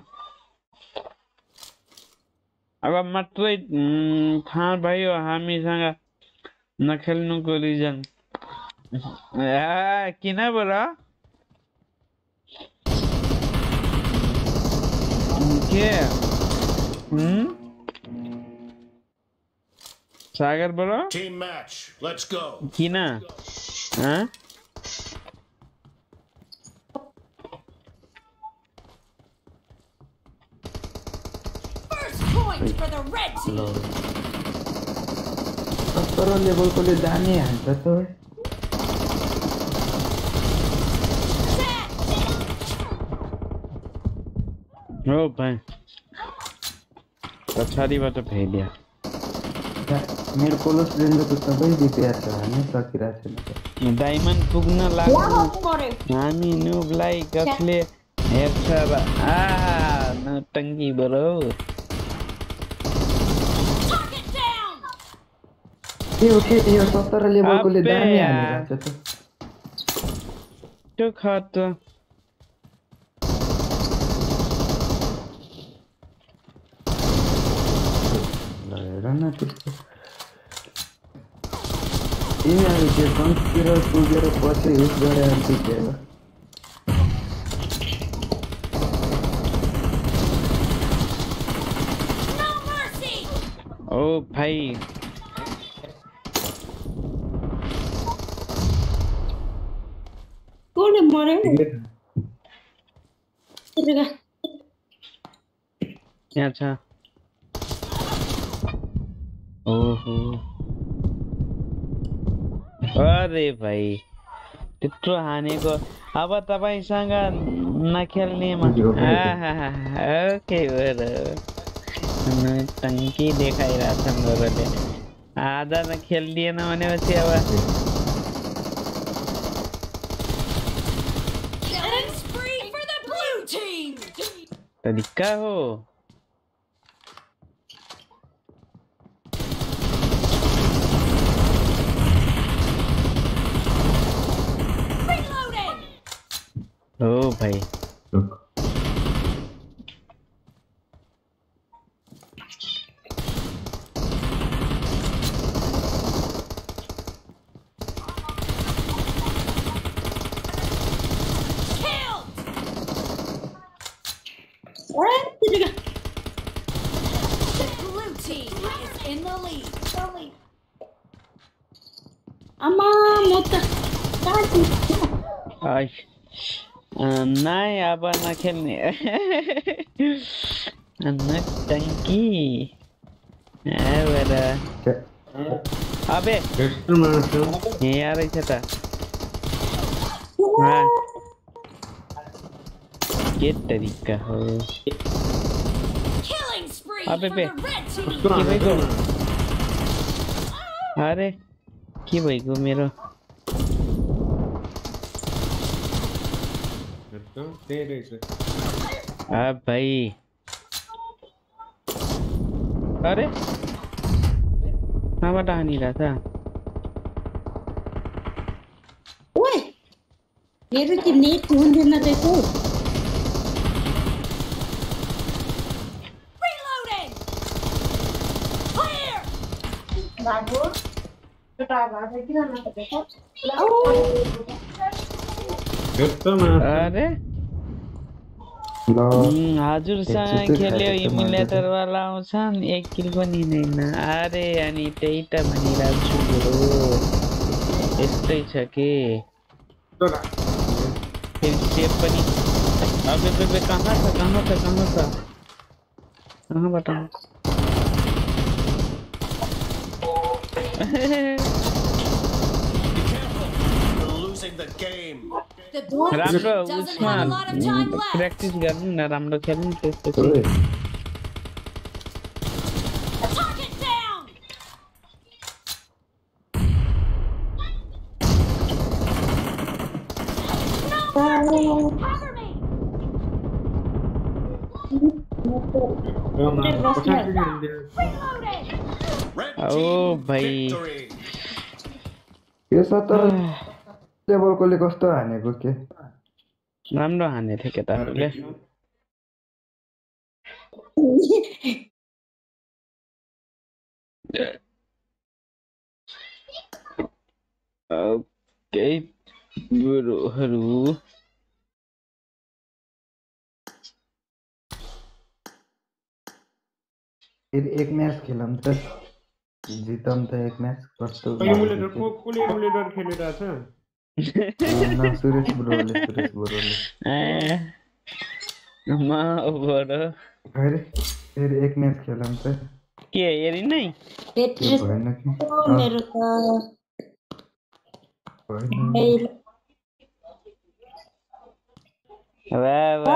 अब मात्रै खान भाइ हामीसँग नखेल्नुको रिजन ए किन बोला के सागर बोला टीम मैच लेट्स गो किन ह for the red team upper level ko le dani hanta to no bhai pachhadi bata phediya mere kolos range ko sabai dipya cha ani sakira chha diamond pugna lagyo nami noob like asle hercha a na tangi bro यो सत्तर level को ले दामी हानेछ त त्यो खत लहरा न त्यस्तो यिनीहरु के कन्सिडर पुगेर पछि युज गरे अनि के हो ओ भाई कौन मरे क्या अच्छा ओहो अरे भाई त्यत्रो हानेको अब तपाईसँग नखेल्ने म ओके बरो न टंकी देखाइराछन् बरोले आधा नखेल्दिएन भनेपछि अब तरीका हो ओ भाई नहीं अब ना खेलने ना टंकी है बड़ा अबे ये यार ऐसा था हाँ ये तरीका हो अबे अरे की भाइको मेरो भाई अरे कहाँबाट आनिला था ओए मेरो कि नेट हुँदैन रहेको बाबू छोटा बाबू किन न देखो एकदम अरे हजुर सँग खेल्यो इमुलेटर वाला आउँछन् एक किल पनि छैन अरे अनि त्यही त भनिराछु यस्तै छ के छोटा सेफ पनि अबे कहाँ छ कहाँ बताऊ You're losing the game. The board doesn't have a lot of time left. Practice garnu na ramro khelnu tyaspachi. Target down. Cover me. Reloading. ओ भाई यो सता टेबल कोले कस्तो हानेको के राम्रो हाने थियो केटाहरुले ओके ब्रोहरु एक मैच खेलम त जीतम त एक मैच कस्तो इमुलेटर को कुल इमुलेटर खेलेरा छ ना सुरेश ब्रोले ए म ओभर अरे फेरि एक मैच खेलम त के हेरि नै बेट्री मेरो त वाह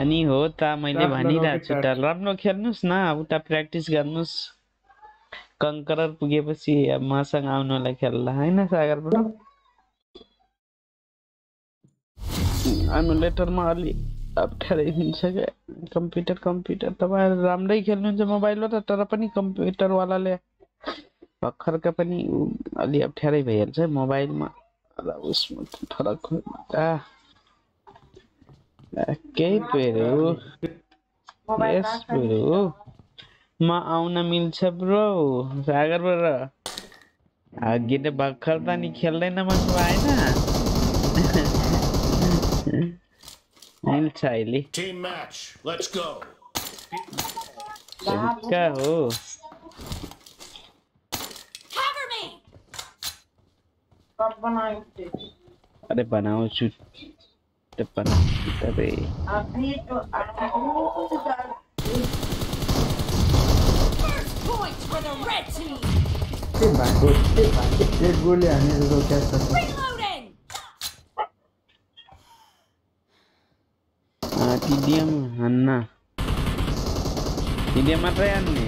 अनि हो त मैले भनिरा छु त राम्रो खेल्नुस् न उता प्र्याक्टिस गर्नुस् कंकरर पुगेपछि मसँग आउनलाई खेल्ला हैन सागर ब्रो एमुलेटरमा अलि अप्ठ्यारै हुन्छ के कम्प्युटर तपाईहरु राम्रै खेल्नुहुन्छ मोबाइलमा त तर पनि कम्प्युटर वालाले भखरका पनि अलि अप्ठ्यारै भइहाल्छ मोबाइलमा र उसमा फरक हुन्छ Okay, Peru. Yes, Peru. Ma auna milcha bro. Sagar bro. Aage ta bakhar ta ni kheldaina manchu aina. Milcha eli. Team match. Let's go. Ka ho. Cover me. Arey banao chut. Depan kita deh. Abi itu aku sudah. First point for the red team. Cepat gol ya ni tu kita. Reloading. Tidiam apa ya ni?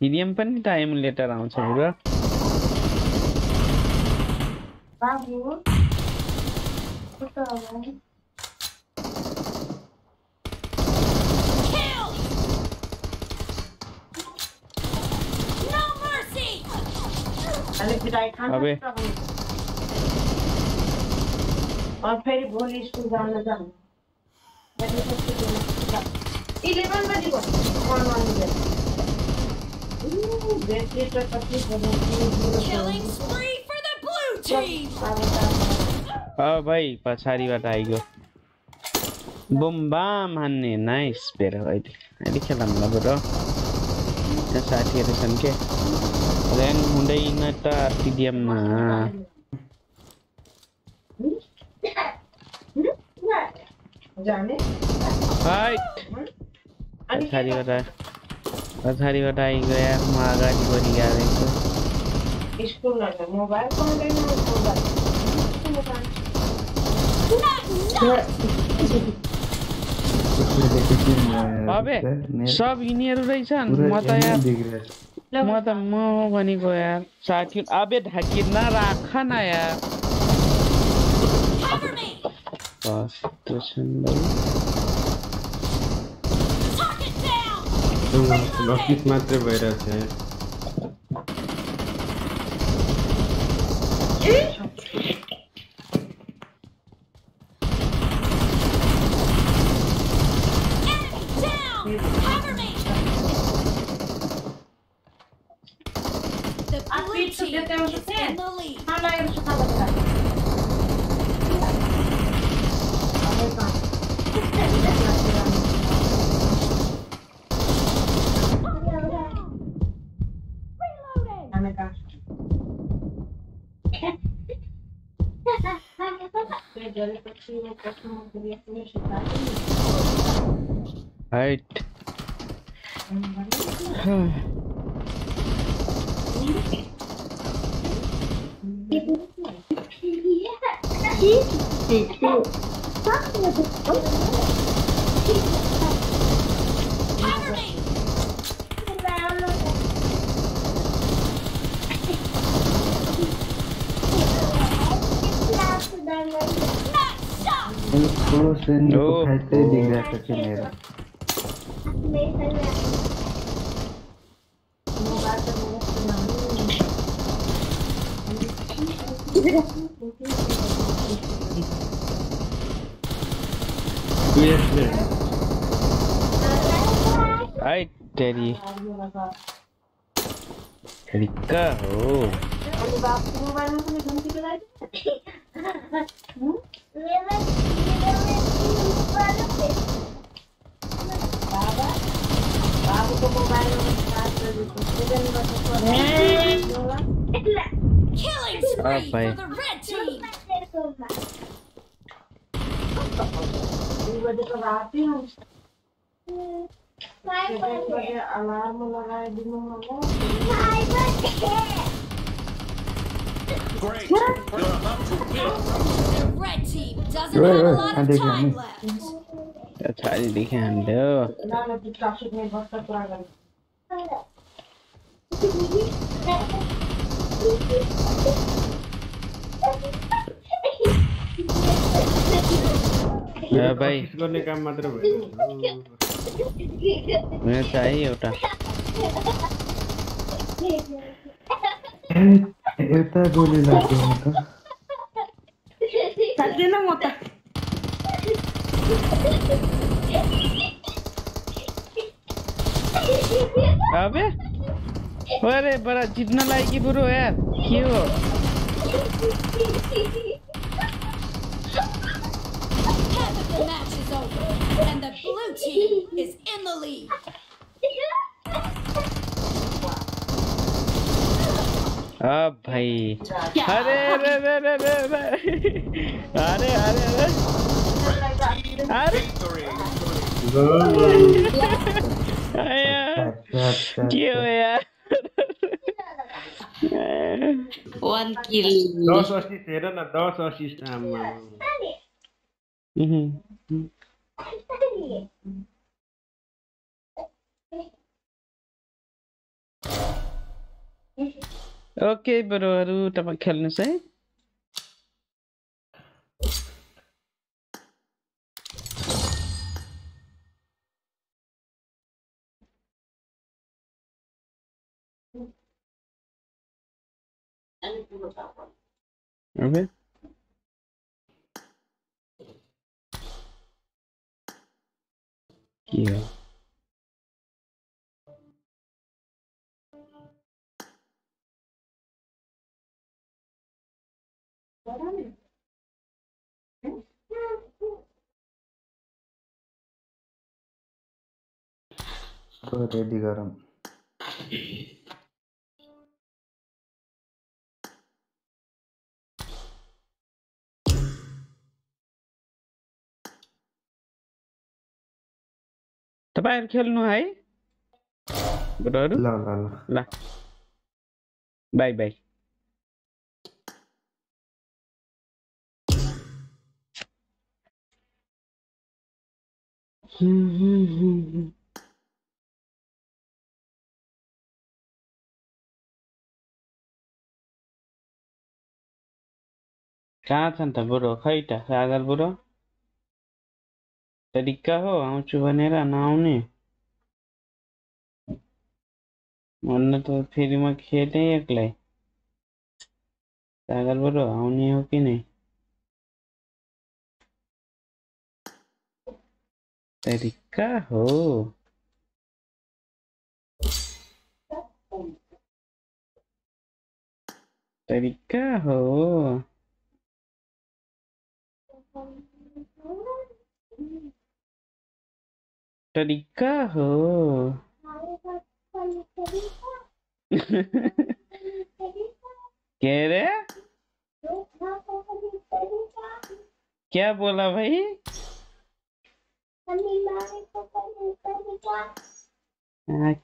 Tidiam pun kita emulator round sahaja. Bagus. Betul. अबे और फिर भोली school जाना जाऊँ मैंने सब कुछ किया 11 बजे को कौन मानेगा बेटे तो 25 बजे आ भाई पछाड़ी बात आएगा बम बम हन्ने नाइस बेर आइडी ऐसे लम्बा बड़ा ना साथी ऐसे संके Then udah ingat tapi dia mah. Jangan. Hai. Hari pada itu ya maga di bawah itu. Iskul nada mobile konten mobile. Tidak. अबे सब इन्हीं रोज़ान मता यार मता माँ बनी को यार साथी अबे ढकी ना रखा ना यार पास पोशन लॉकिस मात्रे वायरस है Right. No, I think that's such a mirror. Yes, I tell you. Killing spree for the red team. Great. You're about to win. The red team doesn't have a lot of time left. That's how they can do. Yeah, bye. Eta goli lagi mata. Tadi na mata. Abe? Arey bara jitna laegi bro yaar. Kyo? Half of the match is over, and the blue team is in the lead. अब भाई अरे रे रे रे रे अरे अरे रे अरे क्यों यार वन किल 213 ना 206 नाम Okay, bro, Aru, tamak khelne se. Okay. Yeah. Ready garam tapai khelnu hai brother la bye bye Kansanta bro, kaita, sagar bro. Tadika ho, I'm chubanera now. One of the Pirima Kate Clay Sagar bro, only okay. Tadika ho. Tadika ho. तरीका हो कह रहे क्या बोला भाई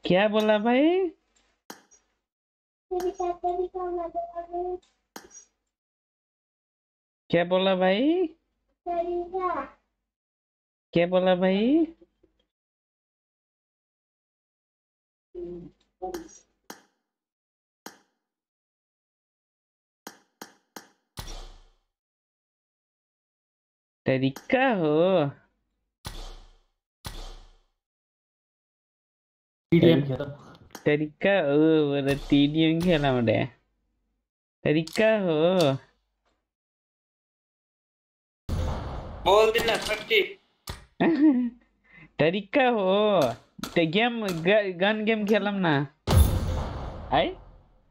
क्या बोला भाई क्या बोला भाई क्या बोला भाई तरीका हो टीडीएम खेला तरीका ओ वाला टीडीएम खेला मरे तरीका हो बोल देना सच्ची तरीका हो The game, gun game, खेलम ना, आई?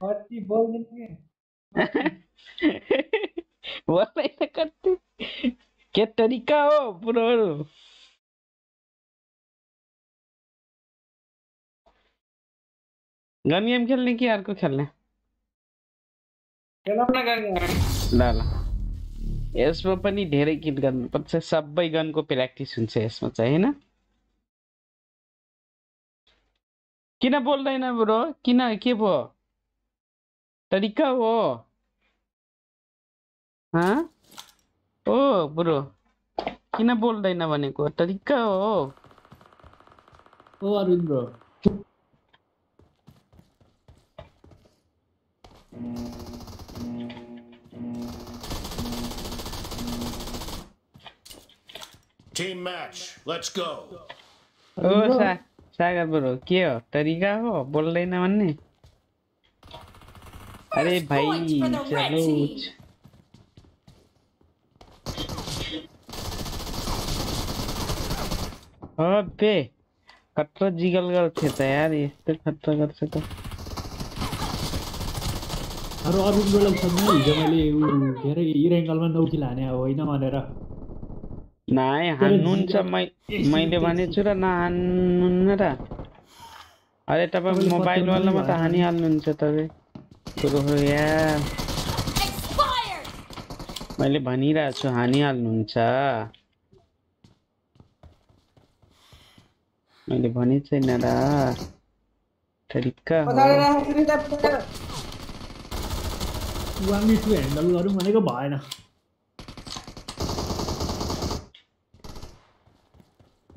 पार्टी बॉल गेम वो नहीं करते क्या तरीका हो पूरा गन गेम खेलने की यार को खेलने खेलम ना गन गेम डाला इसमें पनि धेरै किट गन पछि सबै गन को प्रैक्टिस हुन्छ यसमा चाहिँ हैन Kina boldaina bro, kina kebo. Tadika wo. Huh? Oh bro. Kina boldaina baneko. Tadika wo. Oh Arun bro. Team match. Let's go. Oh sir. Sagar bro क्या तरीका हो बोल लेना मन्ने अरे भाई चलो अबे खतरा जिगल गल थे तो यार ये तो खतरा कर सकता अरे और भी लोग समझो जमाली कह रहे ये रेंगल में नौकी लाने आओ इना मानेरा Nay, Hanun Samai, my Devanitra Nanara. I let up a mobile one of the honey almond Saturday. Expired! My Libanira, so honey almond, sir. My Libanits in Nada Tariqa. One week to end, I'm going to go buy now.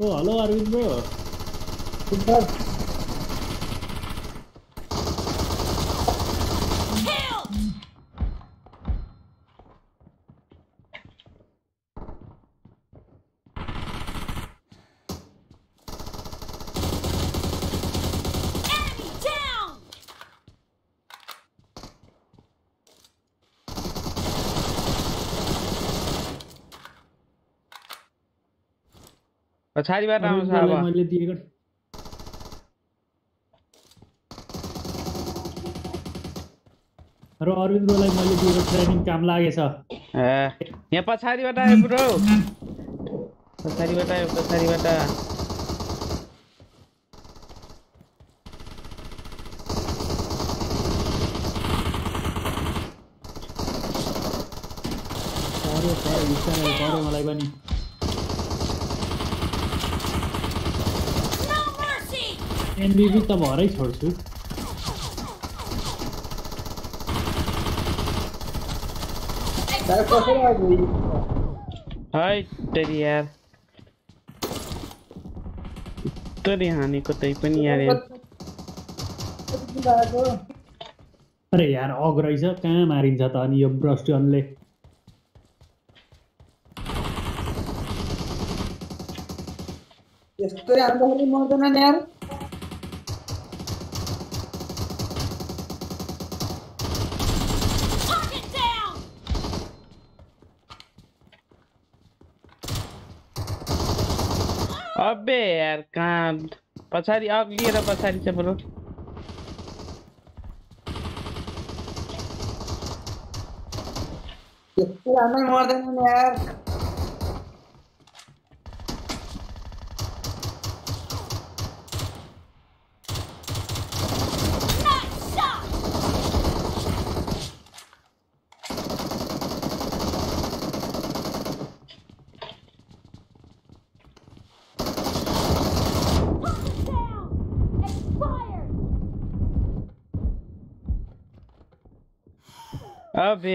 Oh, hello, Arvind bro. Super. Kill. Enemy down. पछाडी बाटा आउँछ अब मैले दिएको र अरविन्द ब्रोलाई मैले दिएको training काम लागेछ यहाँ पछाडी बाटा आयो ब्रो पछाडी बाटा अरे सर विचार गरे मलाई पनि MVP त भरै छोड्छु हाय तेरी यार उत्तरी हाने को तय पन यार अरे यार ऑगराइजर कहाँ मारिंग जाता नहीं अब ब्रस्ट अनले ये तो यार बहुत ही मौत है ना यार अबे यार कहाँ पछाड़ी आप लिए रहा पछाड़ी से बोलो यार मैं मर जाऊँगा यार अबे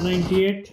R98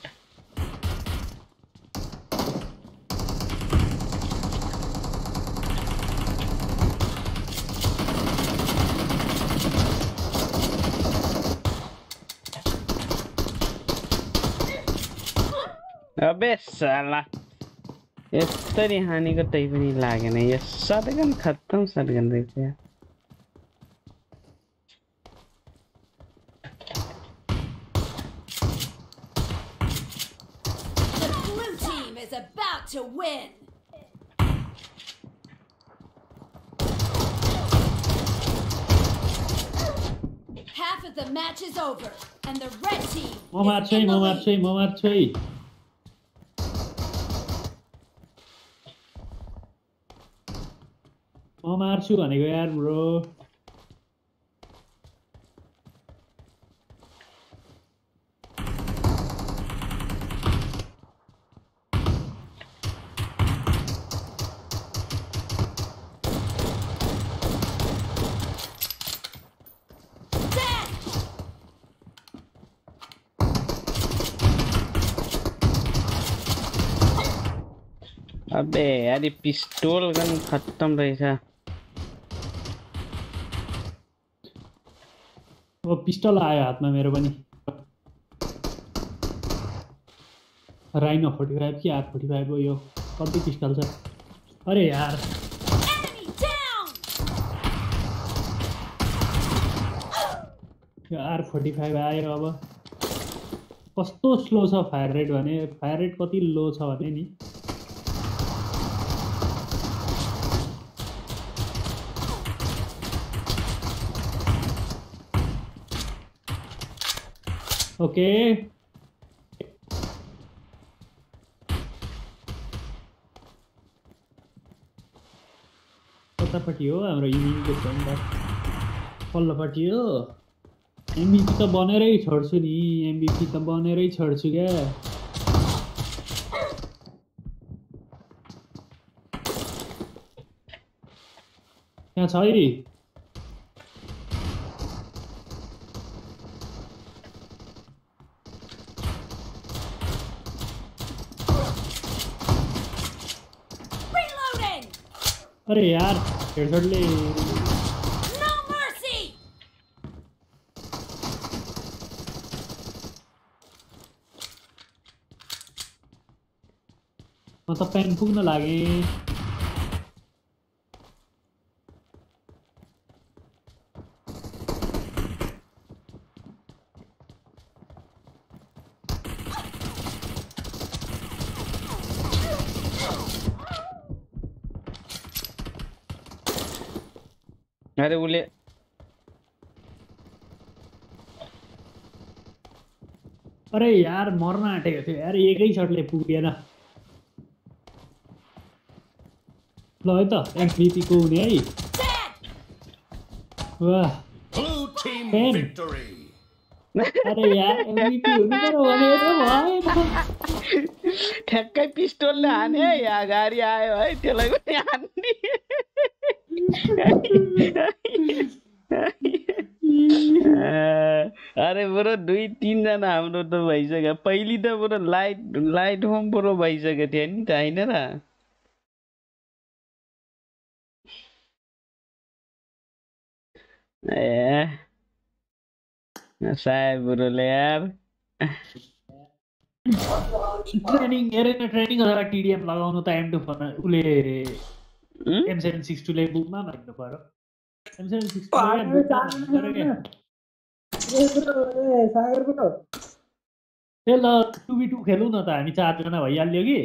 अबे साला यस्तरी हानि को तै पनि लागेन यो शटगन खत्तम शटगन रहेछ यार The blue team is about to win Half of the match is over and the red team Momar chai मार्छु भनेको यार ब्रो अबे यार ये पिस्तौल गन खत्म रहेछ वो पिस्टल आया हाथ में मेरे बनी राइनो 45 की R45 वो यो कौन सी पिस्टल से अरे यार R45 आया अब कस्तो स्लो छ फायर रेट कति लो छ भने नि Okay. What about you? I'm running to come back. What about you? MVP तो बने रही छोड़ चुकी MVP तो बने रही छोड़ चुके क्या चाहिए अरे यार हेडशॉट ले No mercy मतलब पैन फूक न लागे अरे बोले अरे यार मरना आँटेको थियो यार एक ही शॉटले पुगेन ल है त एमपीपी को हुने है वाह ब्लू टीम विक्ट्री अरे यार एमपीपी हुनु पर्यो भने यो भयो ठ्याक्कै पिस्टलले हाने या गाडी आयो है त्यसलाई पनि हान्ने अरे बरो दुई तीन जना हाम्रो त भइसक्यो पहिली त बरो लाइट होम बरो भइसक्यो थियो नि त हैन र ए साहेब बरो ले यार ट्रेनिङ एरेना ट्रेनिङ गरेर टीडीएम लगाउनु त एम2 फोन उले M762 ले बुकमा माग्नु पर्यो M762 ए सागर ब्रो ए ल 2v2 खेलौ न त हामी चार जना भइहाल्यो कि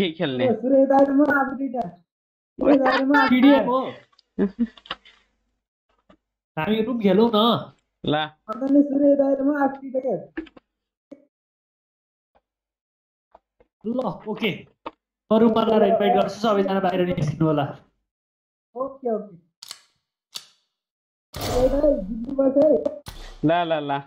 के खेल्ने सुरेश दाजु म अब दुईटा सुरेश दाजु म टीडीएम हो हामी रुम खेलौ न ल अनि सुरेश दाजु म अब दुईटा के ल ओके अरु मलाई इन्भाइट गर्छु सबैजना बाहिर निस्किनु होला ओके ओके ए दाइ जित्नु पर्छ है La la la.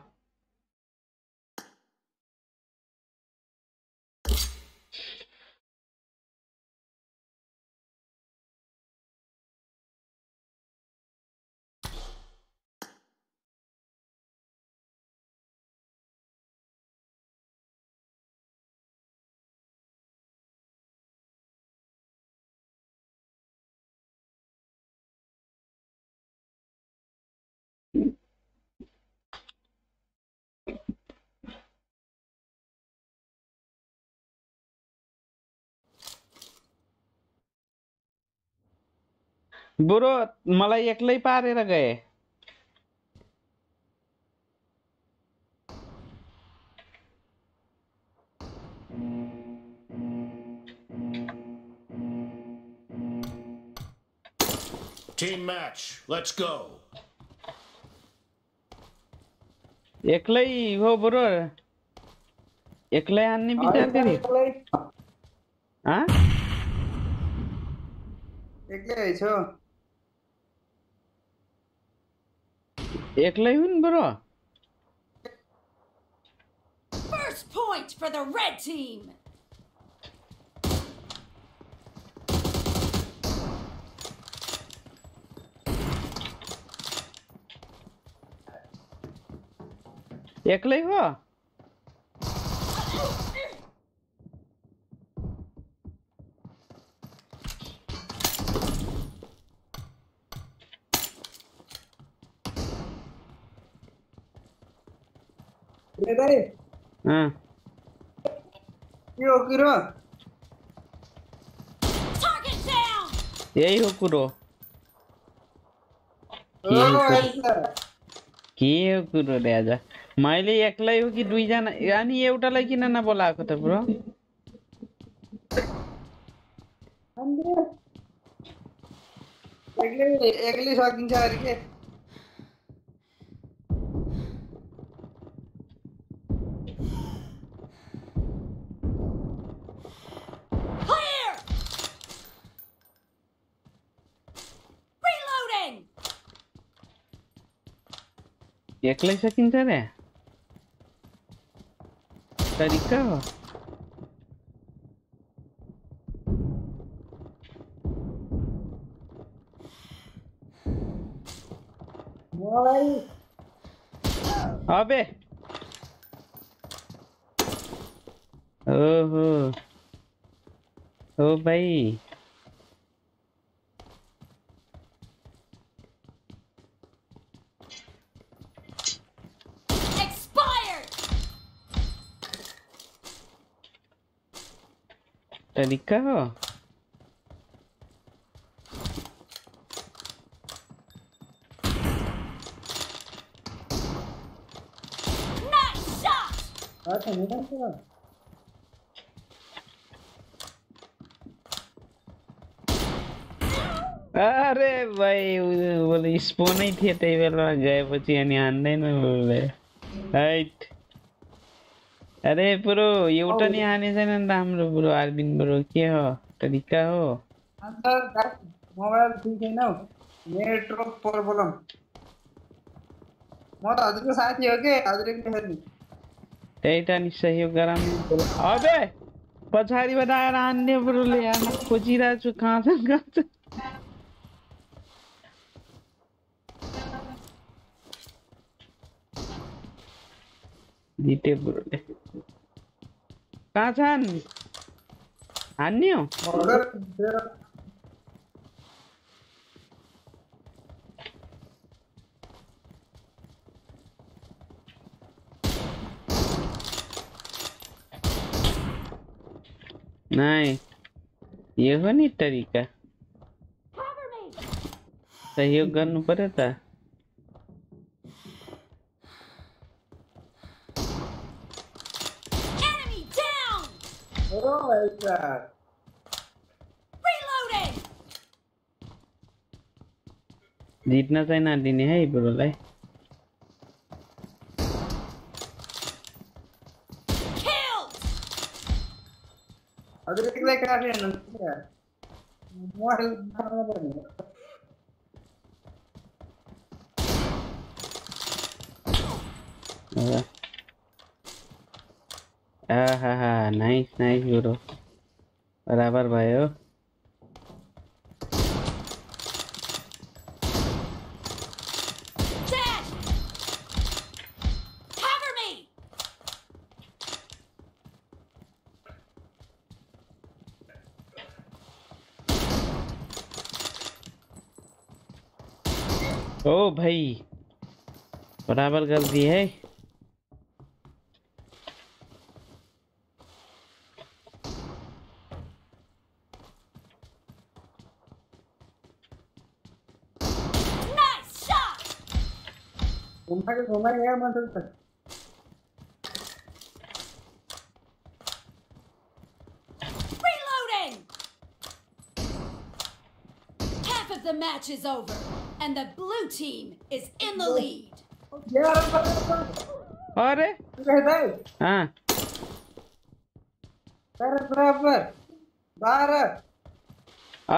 बुरो मलाई एक्लै पारेर गए टीम मैच लेट्स गो एक्लै हो बुरो एक्लै आन्ने विचार गरे ह एक्लै छौ एक्लै हुन bro first point for the red team एक्लै हो अरे हां यो कुरो टार्गेट डाउन यही हो कुरो के हो कुरो रे आज मैले एक्लै हो कि दुई जना अनि एउटालाई किन न बोलाएको त ब्रो अन्दर एक्लै सकिन्छ अरे के एक्लै सकिन्छ रे तरिका हो भाइ अबे ओहो ओ भाइ तरीका हो नाइस शॉट अच्छा मेरा क्या अरे भाई बोले स्पॉन ही थे टेबल में गए પછી આની આંદે ન બોલે રાઈટ अरे ब्रो यूटा नहीं आने से ना राम्रो ब्रो आरबिन ब्रो के हो तरीका हो अंदर मोबाइल ठीक है ना ये ड्रॉप पर बोलम मोर आदर साथ ही होके आदर के हेल्प तेटा नि सहयोग गराम अबे पछाडी बताए आंदे ब्रो ले यार खोजिरा छु कहाँ दीते ब्रो कहाँ छन हान्यो नहीं ये हो नहीं तरीका सहयोग गर्नु पर्यो त Reloading. जीतना चाहिए ना दिने है ब्रो ले अगर एक लाइक करा देना मोबाइल मारना पड़ेगा Ah, nice, nice, bro. Barabar bhayo. Dad, cover me. Oh, bhai. Barabar kar di hai. घुमाए यार मत कर Reloading. Half of the match is over and the blue team is in the lead. अरे हां बराबर 12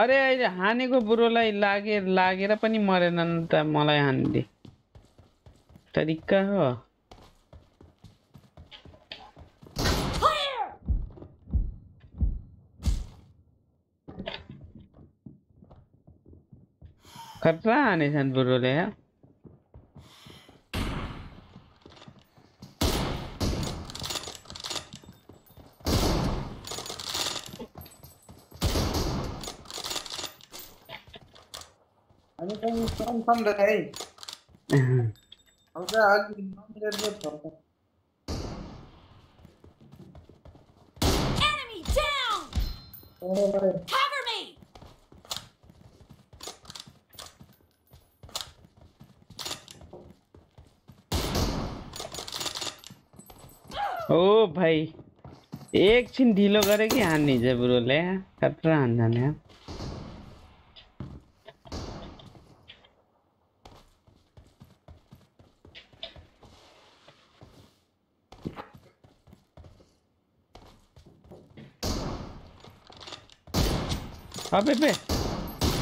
अरे अहिले हानेको बुरोलाई लागेर पनि मरेनन् त मलाई हान्दै तरीका हो खतरा आने सन बुरोले है अरे तुम समझ रहे अबे आज मेरे को पड़ता Enemy down Cover me ओ भाई एक छिन ढीलो करे कि हानि जबरो ले खतरा हान्दा ने अबे बे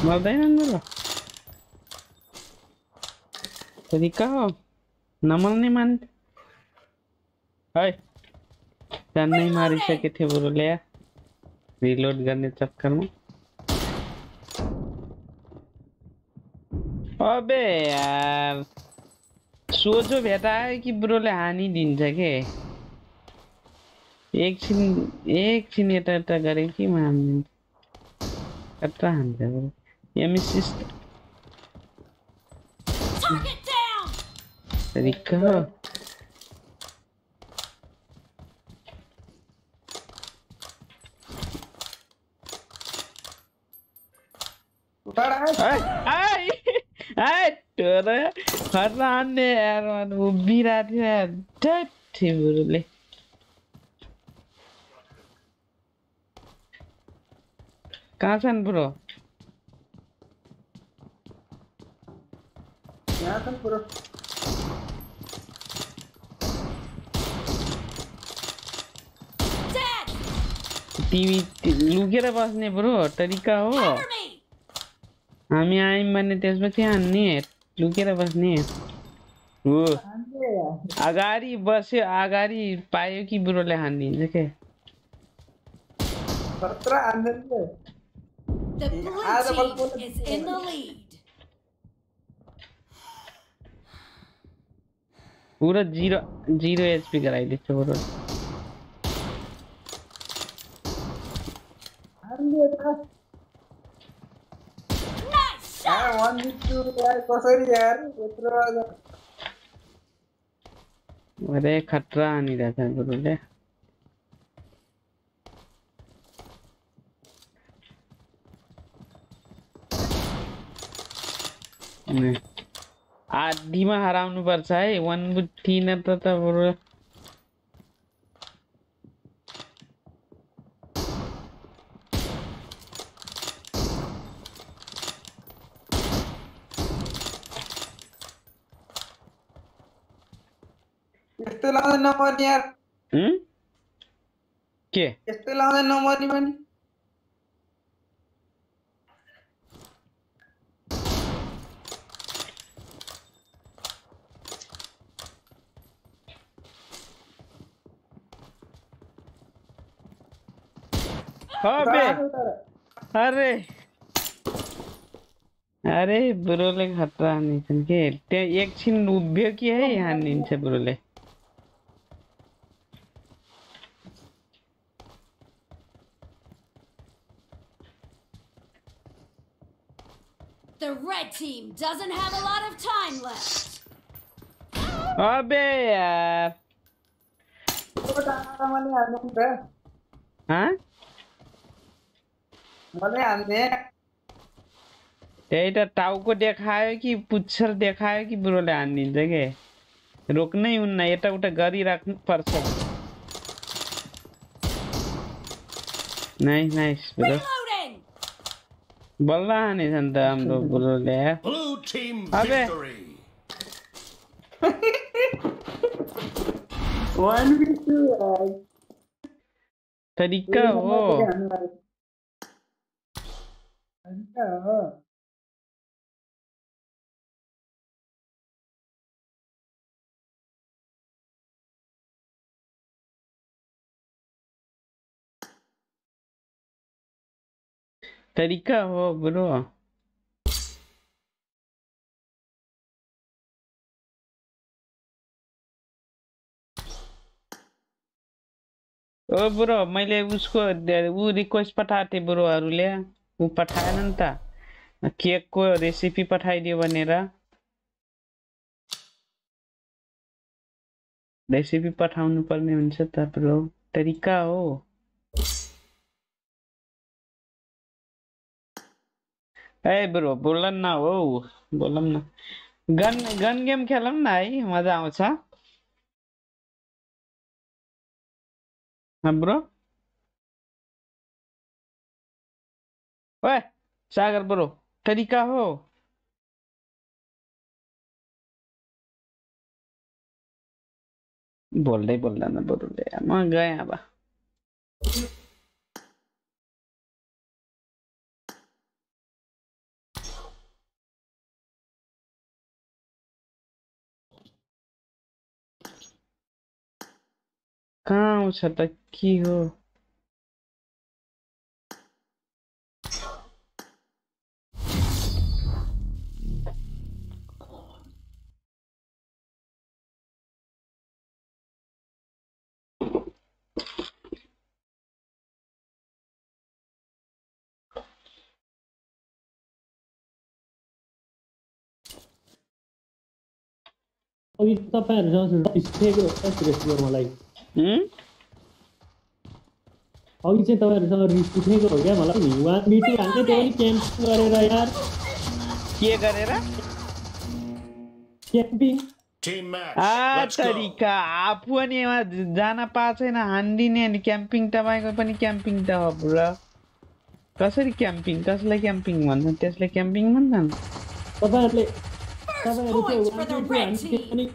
मरदा है ना ना तरीका हो नमलने मान हाय जान नहीं मारी सके थे बोलो ले रीलोड करने चक्कर में अबे यार सोचो बेटा है कि ब्रो ले हानि दिन जगे एक छिन ये टा करे कि मामले कतरा हंदे ब्रो ये मिसिस तरीका हो उठाड़ा है आई आई तोरे खतरा हंदे यार मन उभी रात है डट ब्रो ले कहाँ से ब्रो यहाँ तक पूरा टीवी लुकेर बस्ने ब्रो तरिका हो। हामी आइम भने त्यसपछि हान्ने लुकेर बस्ने हो। अगाडि बसे अगाडि पायो कि ब्रोले हान्दिन्छ के खतरा आन्दर के आज बल पूरा 0 एचपी गराइदिन्छ bro. Nice. I want to यार कसरी यार यत्रो अरे खतरा आनी रहेछ गुरुले। आधीमा हराउनु पर्छ है 1/3 न त गुरु। नंबर यार के यस्तो लाउँदै नंबर नि पनि अबे अरे अरे ब्रोले खतरा हानिन्छन् के त्यो एकछिन उभ्यो कि है हानिन्छ ब्रोले। Team doesn't have a lot of time left. अबे यार हाँ मले आने तेरे टाउ को देखायो कि पुच्छर देखायो कि बुरोले आने जगह रोकने ही उन्ना ये टाउ टा गरी रखने परसों। Nice nice bro. बल्ला नहीं संदा हम लोग बोलो ले अबे 1v2 यार तरीका हो तरीका हो ब्रो। ओ ब्रो मैले उसको वो रिक्वेस्ट पठाते ब्रोहरूले उ पठाएन नि त केक को रेसिपी पठाइदियो भनेर। रेसिपी पठाउनु पर्ने हुन्छ त ब्रो तरीका हो। ए ब्रो बोलन ना हो बोलन ना गन गन गेम खेलम ना है मजा आउँछ ह ब्रो। ओए सागर ब्रो तरीका हो बोल्दै बोल्दैन ब्रोले म गए अब कहाँ उछता की हो अभी तपेर जान्छ स्टे गयो एक्सेस गर्न मलाई अभी चाहिँ तपाईहरुसँग रिस उठेको हो क्या मलाई 1v2 हान्थे त्यो पनि क्याम्प गरेर यार के गरेर क्याम्पिङ टीम म्याच आ तरिका आफु अनि जान पा छैन हान्दिने अनि क्याम्पिङ तपाईको पनि क्याम्पिङ त हो ब्रो। कसरी क्याम्पिङ कसले क्याम्पिङ भन्छन् त्यसले क्याम्पिङ भन्छन् तपाईहरुले First point for the red team.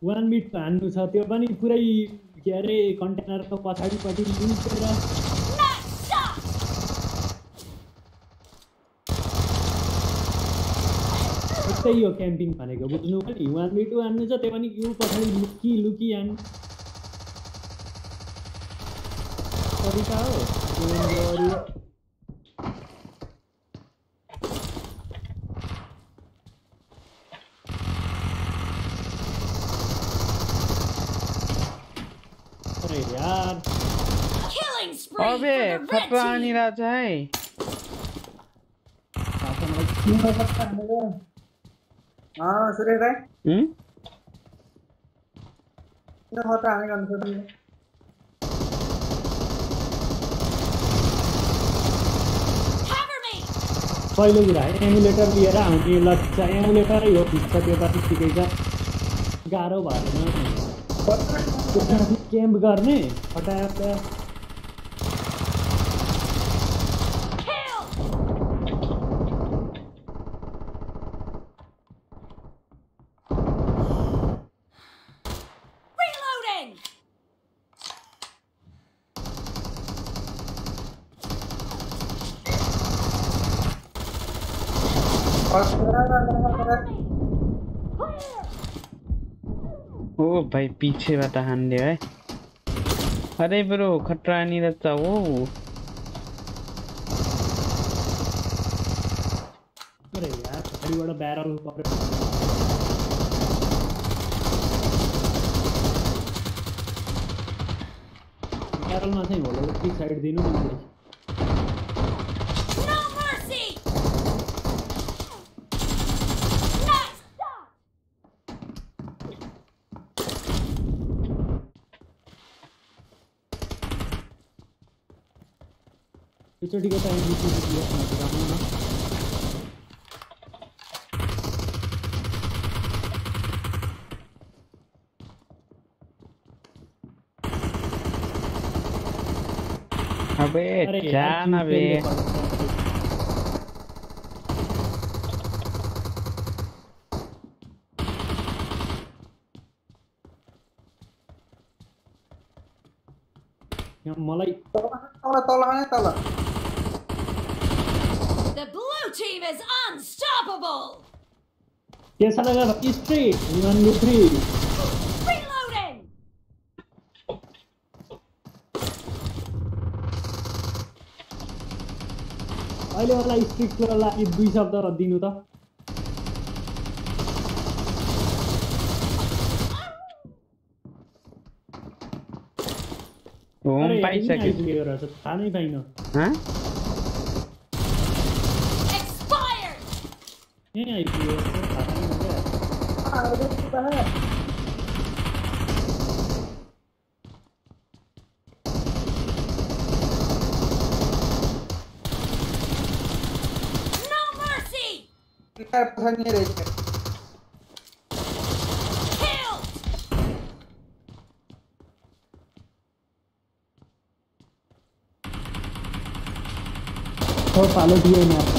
One meat pan to Satya Bunny, Purai, Gary, container of Patati Patti, not shot. Let's say you're camping Panago, but nobody wants me to answer the Tevani, you Patati, Luki, Luki, and Sorry, killing spree for the red team. Hey, cover me. Emulator Game Garnet, but I have there. Reloading. Oh, by piche bata hande hai. Arey bro, khatra nahi rehta wo. Arey yaar, badi bada barrel pakad. Barrel ma nahi bolo, ek side dinu. No mercy. Time to get team is unstoppable. Yes, I got a straight 1-3. Reloading. I don't like streak for a lot of these of the Radinuta. Oh, 5 seconds. Huh? Yeah, if you no mercy. Kill. Oh, follow the expired.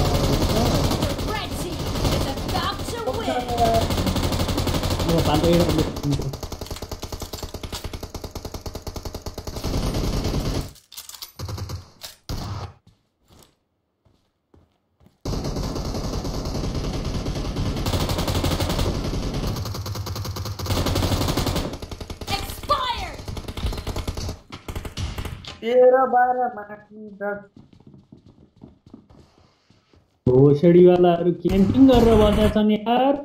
Oh, shadi wala aru camping gar raha chhan yaar.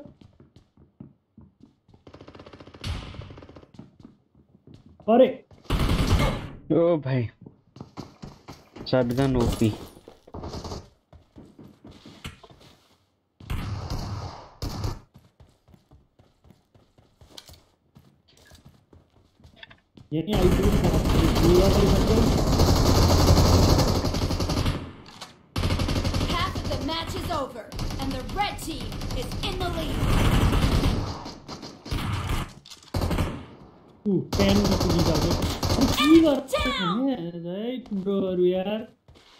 Sorry. Oh, bhai. Shotgun OP. Yeah, I do. Half of the match is over, and the red team is in the lead. Ooh, 10 to be done. Right, bro, we are.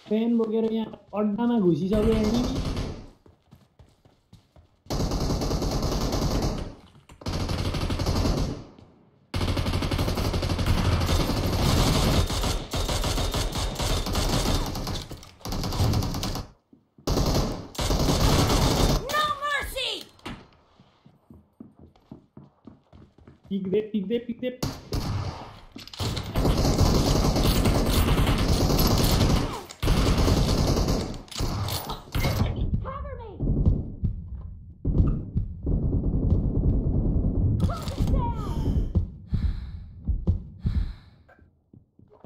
Fan वगैरह यहाँ अड्डा में घुसी जाओ pick them.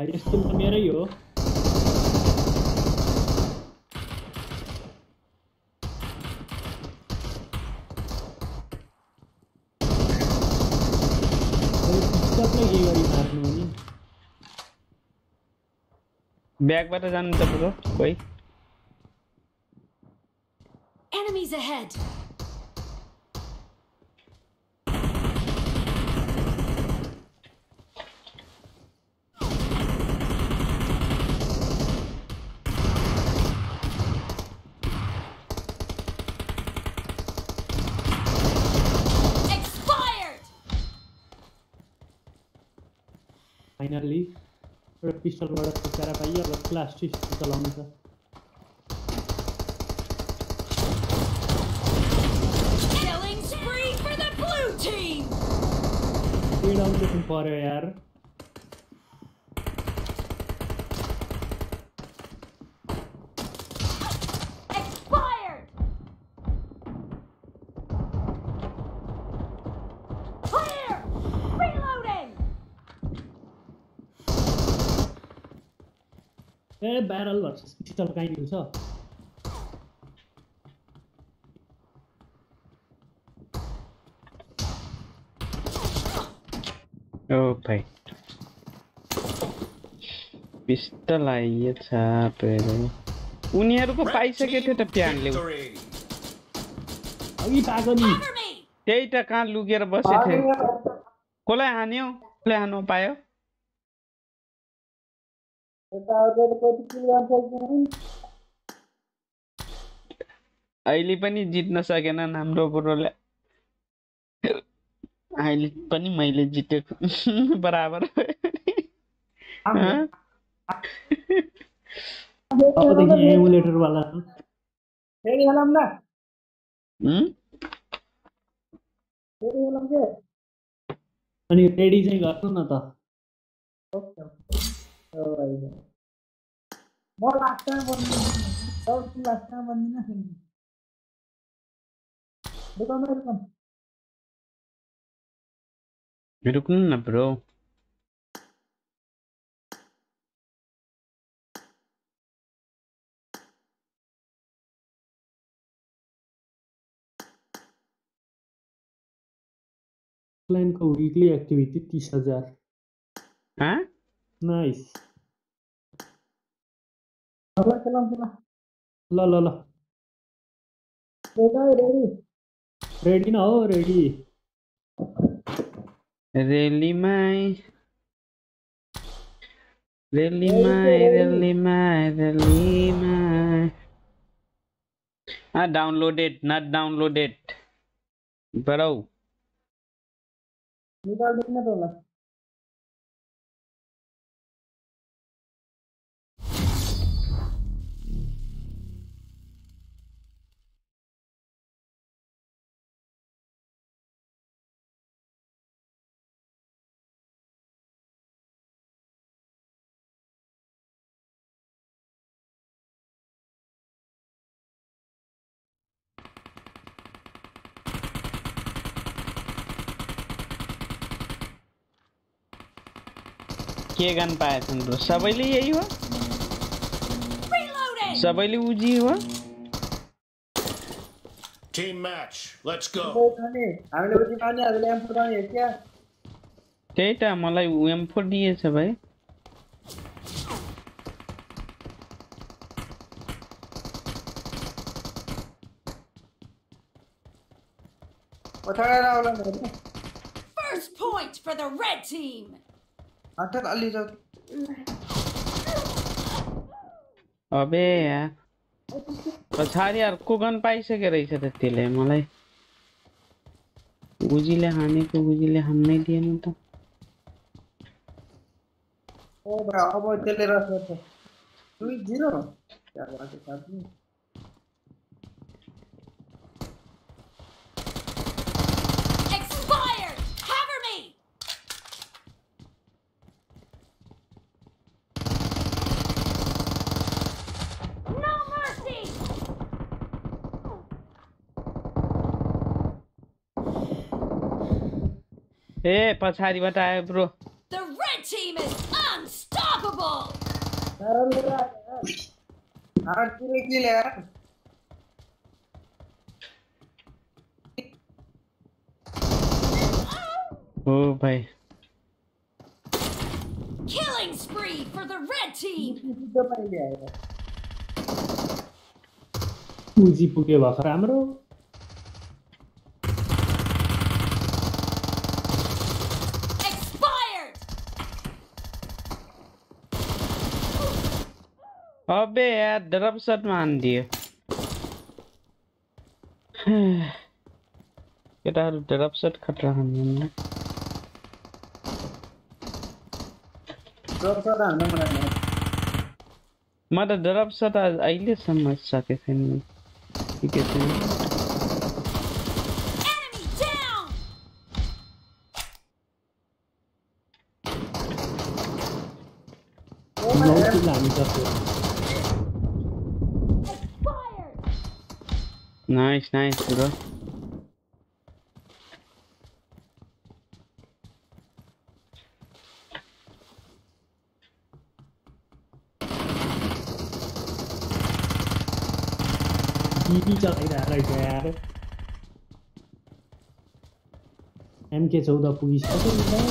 I just think I'm here, yo. Back by the sun, the enemies ahead. Finally, a pistol बाट छुटकारा पाइयो र plastic चलाउनु छ Killing spree for the blue team. We don't get paryo यार barrel versus pistol kind of stuff. Okay. Pistol I tapere. Uniyar ko paisa ke the tapyan le. Abi pagani. Teita kan lugera base the. Kolai hanyo, kolai hano payo. अहिले पनि जित्न सकेनन् हाम्रो ब्रोले अहिले पनि मैले जितेको बराबर अब त एमुलेटर वाला फेरि हेलम न फेरि हेलम के अनि रेडी चाहिँ गर्नु न त okay Oh, I know. More last time one. Don't bro. Plan for weekly activity 30,000. Huh? Nice. La. Ready now, ready. Really my. Ah, downloaded, not downloaded. Bro. के गन पाए छन् ब्रो सबैले यही हो सबैले उजी हो टीम मैच लेट्स गो हामीले उजी पानी अगाडि एम4 पानी क्या त्यही त मलाई एम4 दिएछ भाइ पठाएर आउला भने first point for the red team I thought I'll leave out. अबे यार पछाड़ी यार को गन पाई से के रही से तेले मलाई गुजिले हाने को गुजिले हमने दिए न तो ओ बड़ा अब चले रहा है 2-0 क्या बात है साथ में expired cover me ए पछाड़ी बताए bro the red team is unstoppable हर किले किले ओ भाई killing spree for the red team दबाई गया उजी पुके वाखा राम्रो अबे यार ड्रॉप शॉट मान दिए केटा ड्रॉप शॉट खट रहा हमने ड्रॉप शॉट आने मना मत ड्रॉप शॉट आइले समझ सके नहीं ठीक है enemy down oh my God Nice, nice, bro. DP चल रहा है यार। MK14 पुलिस पकड़ लिया।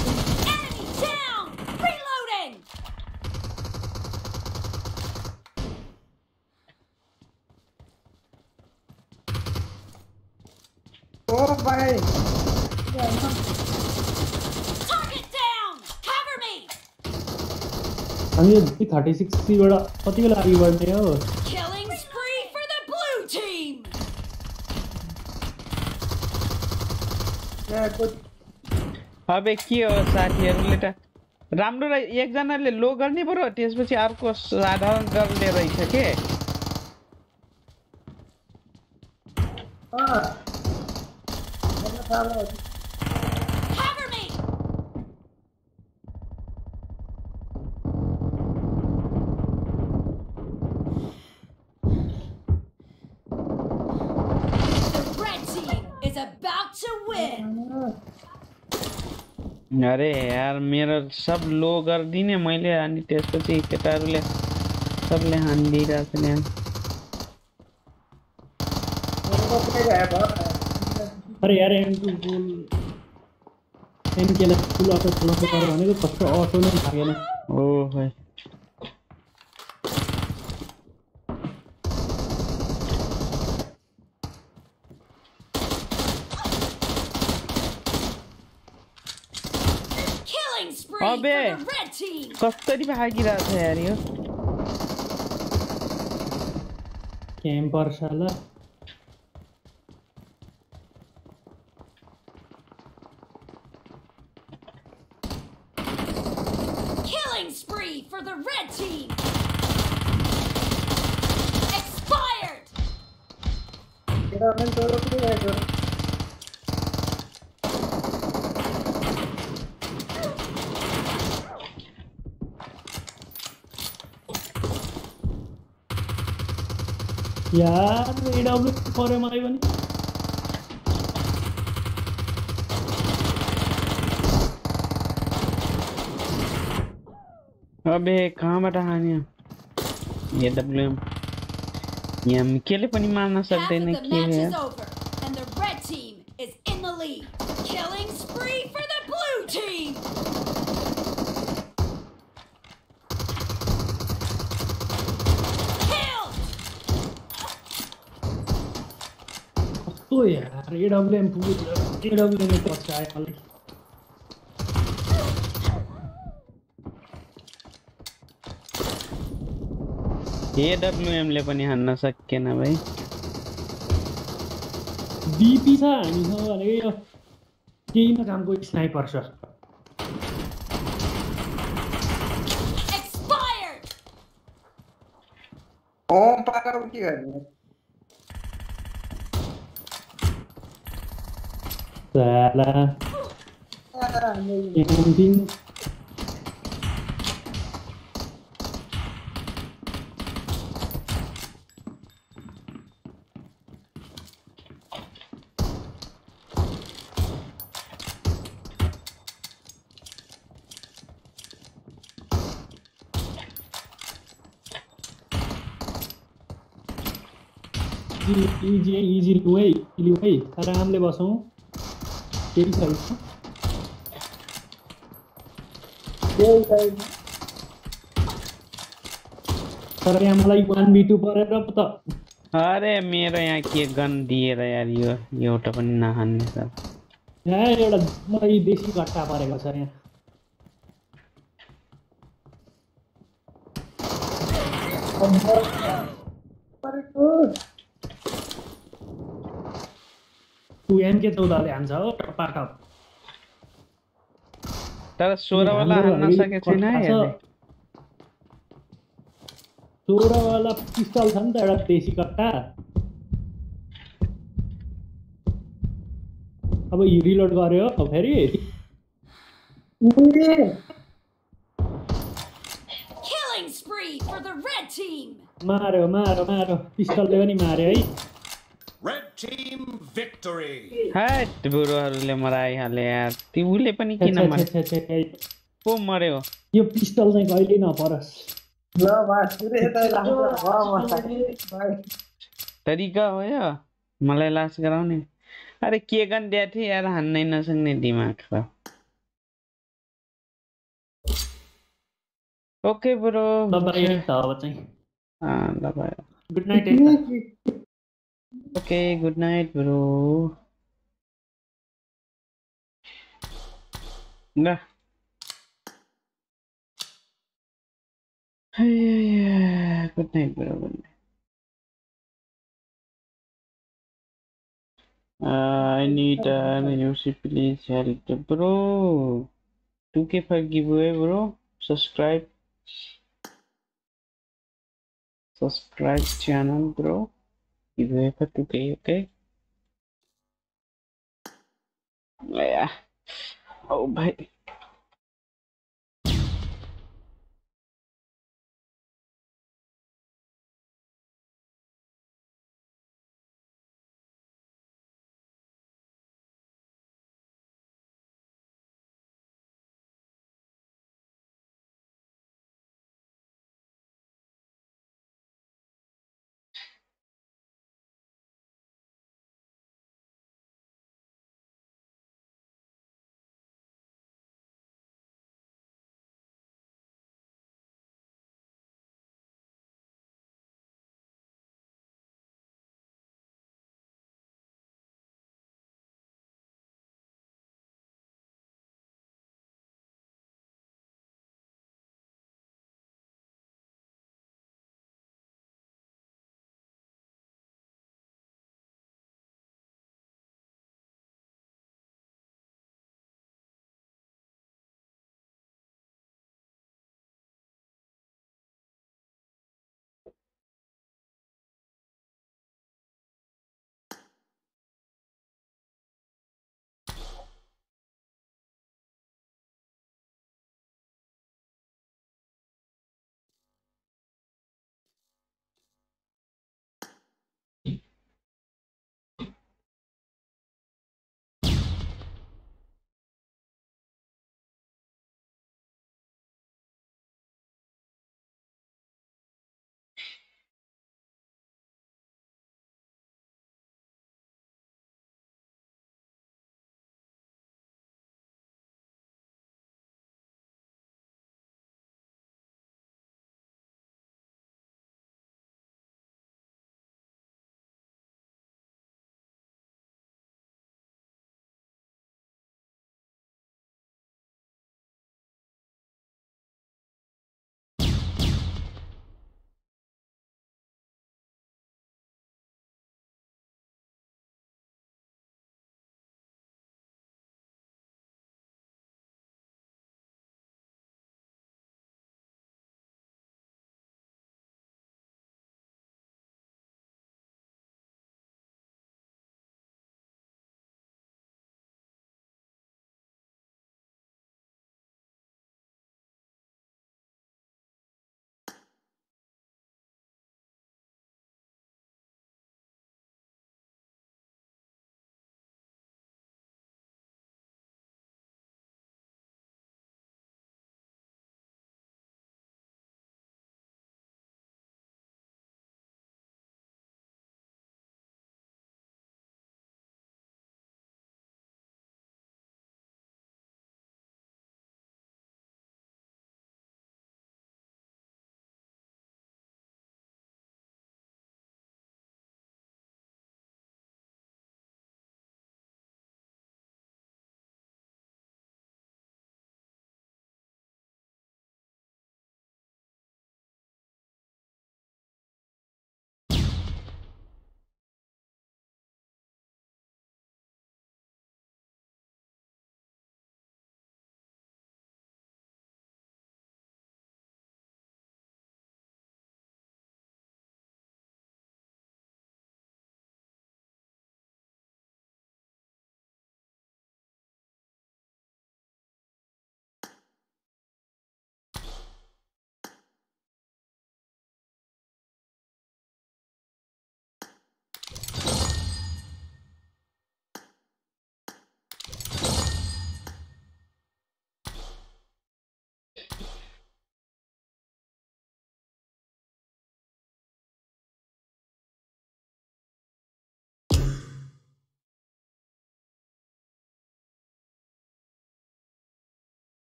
ये 36 सी बड़ा पति वाला रिवाइव दे हो killing spree for the blue team यार कुछ अबे के हो साथीहरुले त राम्रो एक जनाले लो गर्ने पर्यो त्यसपछि अर्को साधारण गर्ने रहेछ के अ अरे यार मेरो सब लो कर दिने मैले अनि त्यसपछि केटाहरुले सबले हान दिइराछन् यार अरे यार एमको गोल एमकेले फुल अटो फुल अटो गरेर भनेको कस्तो अटो नै लागेन ओ भाइ अबे कस्तरी भागी रहा था यार ये कैंपर शाला killing spree for the red team expired तेरा मन तो रुक गया यार एडब्ल्यू फॉर एम आई बनी अबे कहाँ बता हानिया ये डब्ल्यूएम ये हम केले पनी मारना सकते नहीं कि है and the red team is in the lead killing spree for the blue team तो यार एडब्ल्यूएम पूरी एडब्ल्यूएम में पहुंच गया है AWM ले पनि हान्न सक्केन भाई DP छ हामीसँग भने यो केही न कामको स्नाइपर छ एक्सपायर्ड ओ पाका उकी गर्ने साला यो बिन easy way, easy way. आराम ले बसों, केल साइड, अरे हमला ये 1v2 पर है रब तो, अरे मेरे यहाँ की गन दिए रहा यार ये उटा पनी नहाने सब, यार ये लड़ा ये देशी काटा पारेगा सर यार तू एम के तो डाले आंसर हो टपाक तेरा सोरा वाला हन्ना सके थे ना ये सोरा वाला पिस्टल था ना तेरा देसी कट्टा अब ये रीलोड कर रहे हो अब है ये killing spree for the red team मारो पिस्टल लेवनी मारे आई Red team victory. Hey, बुरोहरुले मराइहाले यार तिमीले पनि किन मरे को मर्यो यो पिस्टल चाहिँ कहिले नपरस ल बा सुरे त लाग्छ वा तरिका हो या मलाई लास गराउने अरे के गन दिए थिए यार हान्नै नसक्ने दिमाग छ ओके ब्रो तपाईं त अब चाहिँ ल bye good night Okay, good night, bro. Nah. Yeah, good night, bro. Good night. I need a music, please help, bro. 2K for giveaway, bro. Subscribe channel, bro. Giveaway for 2K, okay? Yeah. Oh, bye.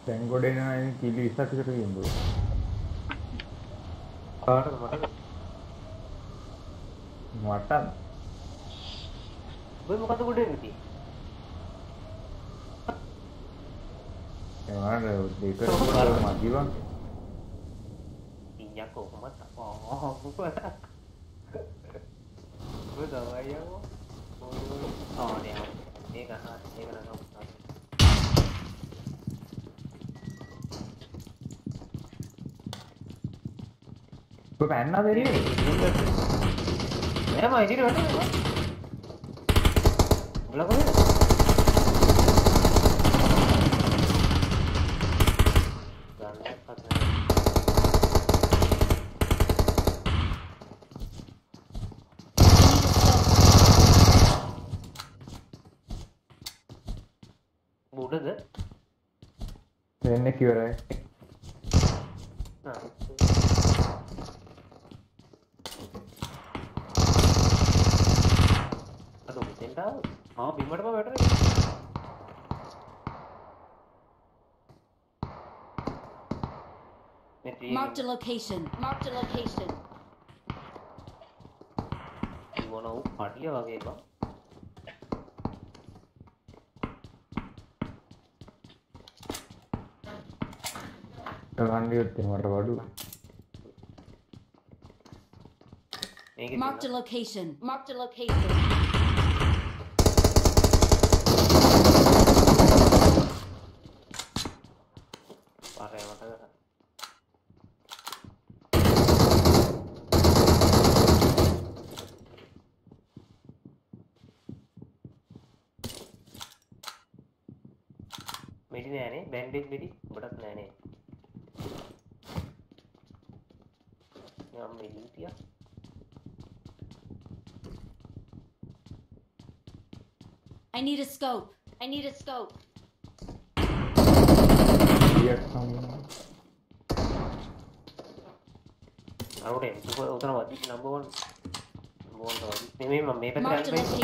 Tengodena and Kili Sakrimbo. Matan. What would it be? They could have given Yako. What are you? Oh, they are not. I'm not very good. I did not know. What is it? Then the cure. हाँ बीमार का बैठा है Mark the location. Mark the location. वो ना वो फाट लिया आगे का तगान भी होते हैं मर्डर वाडू Mark the location. Mark the location. Bandage beri, berat nene. Yang beri dia. I need a scope. I need a scope. Yes, someone. Aku deh, tu kau utara mati, number one, number one. Memang memang berat.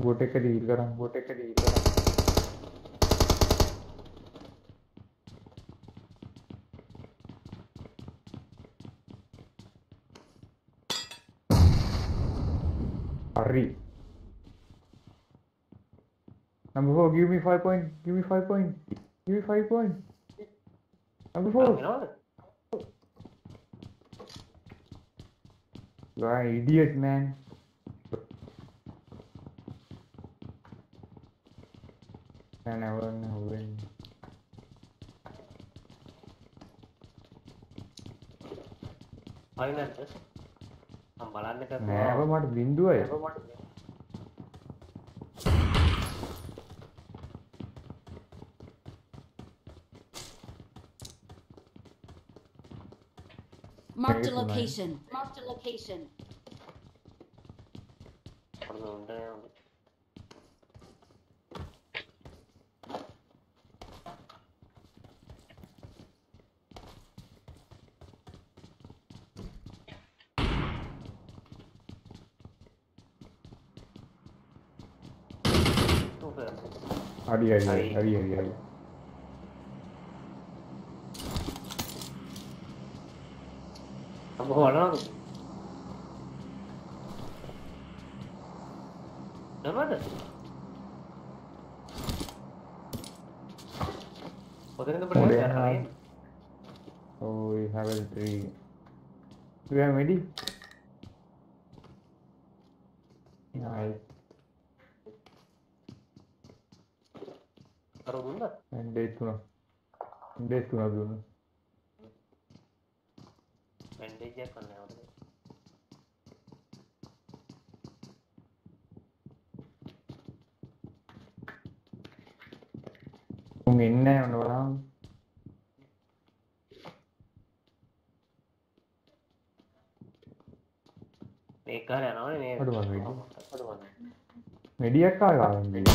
Go take a deal, go take a deal. Hurry. Number 4, give me 5 points. Give me 5 points. Give me 5 points. Number 4. You're an idiot, man. And I wanna win. Why not? I'm banana. Never mind. Bindu hai. Never mind. Mark the location. Mark the location. Hurry. Hold on. No matter. Oh, we have a tree. Do you have many? Nice. And day two. Bandage करने वाले तुम इन्ने वाला एक घर है ना वाले पढ़वाने मीडिया का गाँव media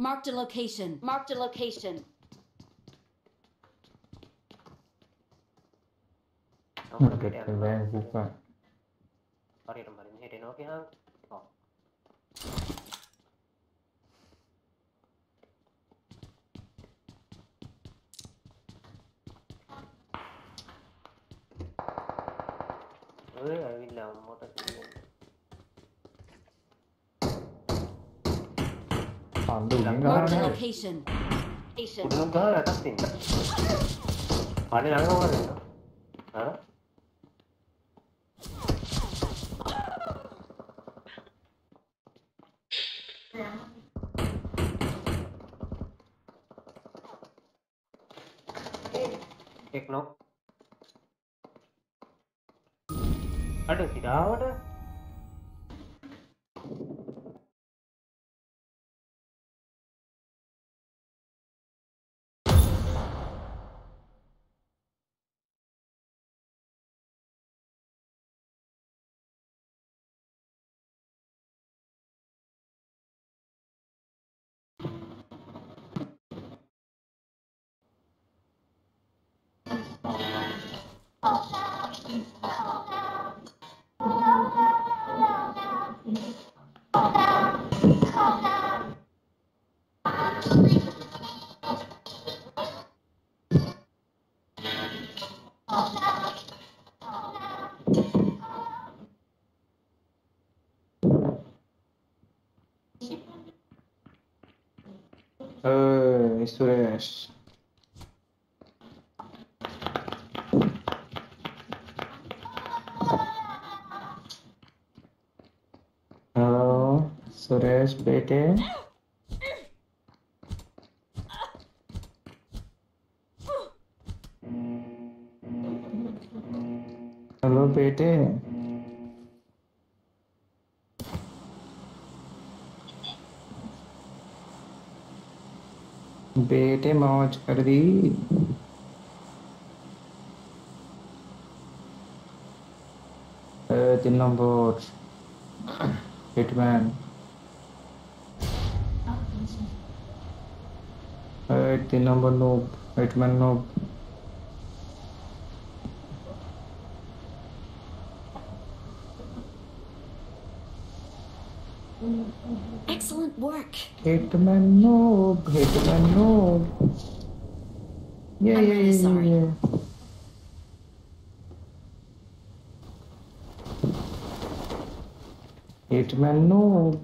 marked a location I'm going to go to the location. No. I don't see that. Suresh. Hello, Suresh, bete. Hello, bete. बेटे मौज कर दी तीन नंबर हिटमैन तीन number noob hitman noob Hitman noob. Yeah. Hitman noob.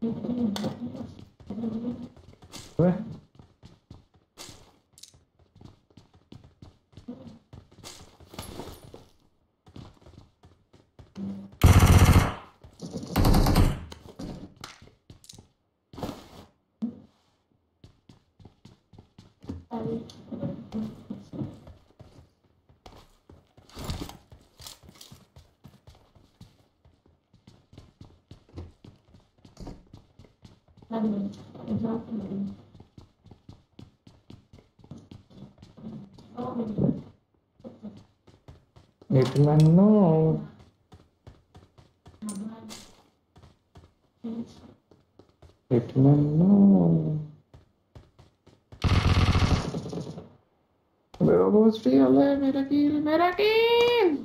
Where? No. No. Bro goes free. Allah, mera kill, mera kill.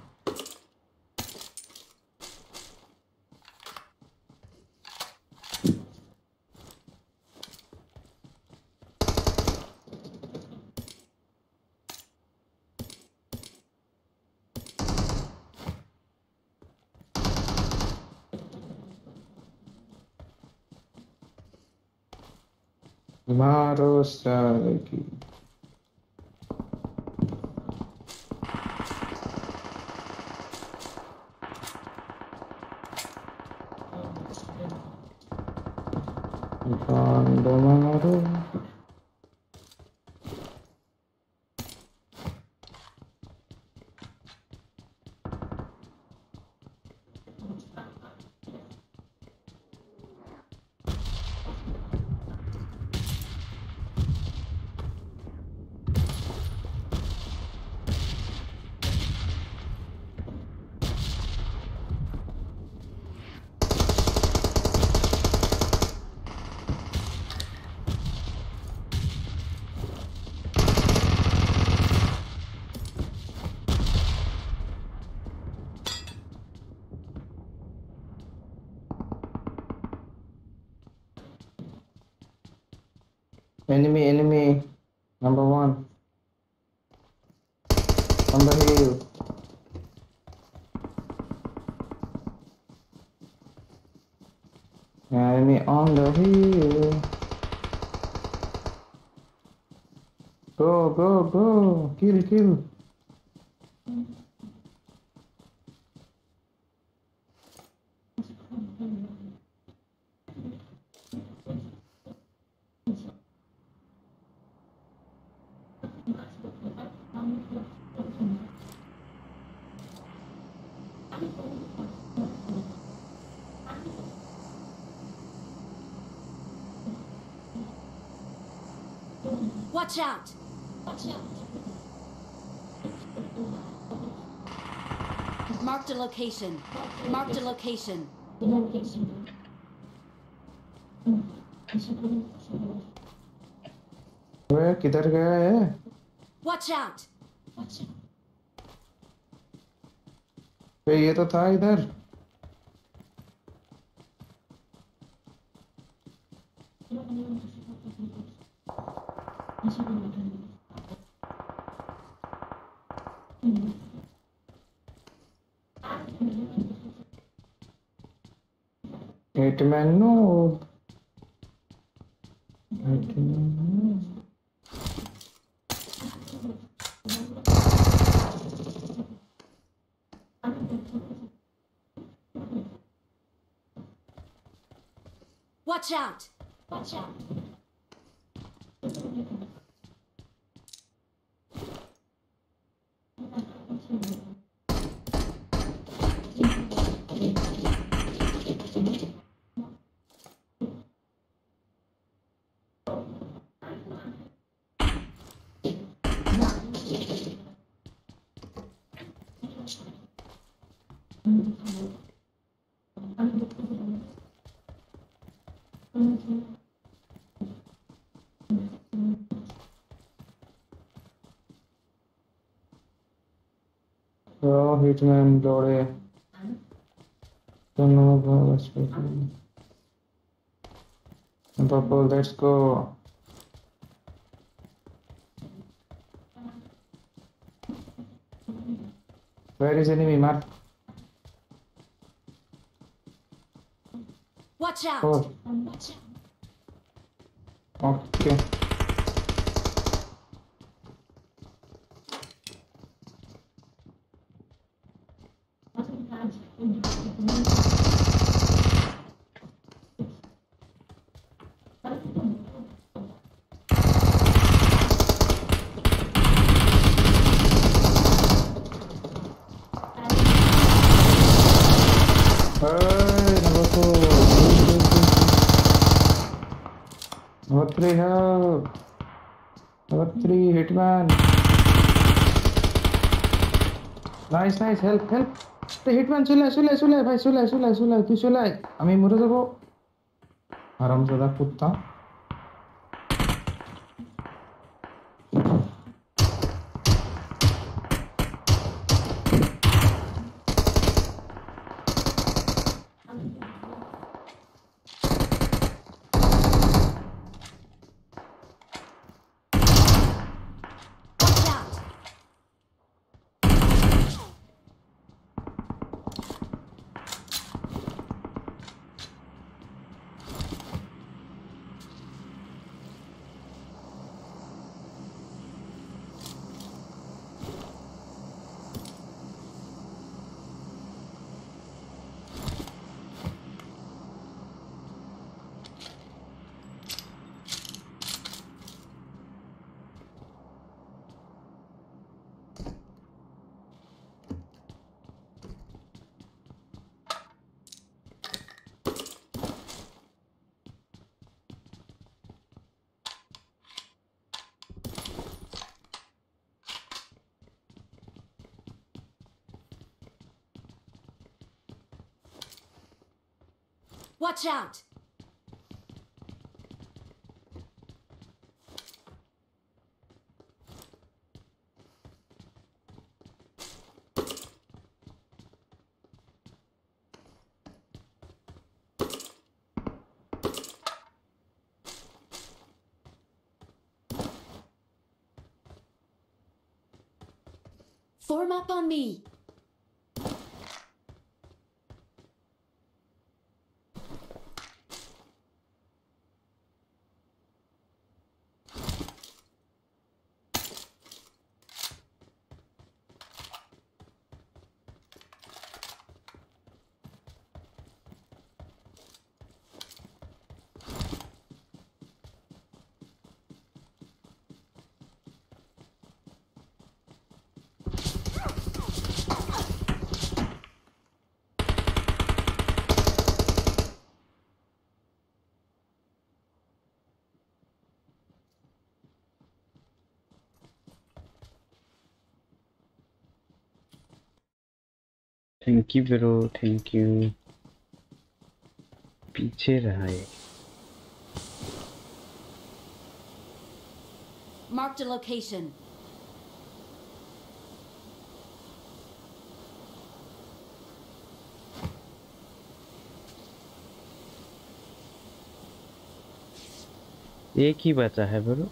Enemy, number one. Number two. Enemy on the hill. Go. Kill. Watch out! Marked a location. Where? Kidhar gaya hai? Watch out! Hey, ye to tha idhar. Watch out! Raw Hitman Lore. Purple, let's go. Where is enemy mark? Watch out! Oh. Watch out. Okay. Number 3 hitman. Nice, help. The hitman Suresh, bhai Suresh. Tu Suresh. Ami mure jabo. Haramzada kutta. Watch out! Form up on me! Thank you bro, thank you. पीछे रहा है. Marked a location. एक ही बचा है bro.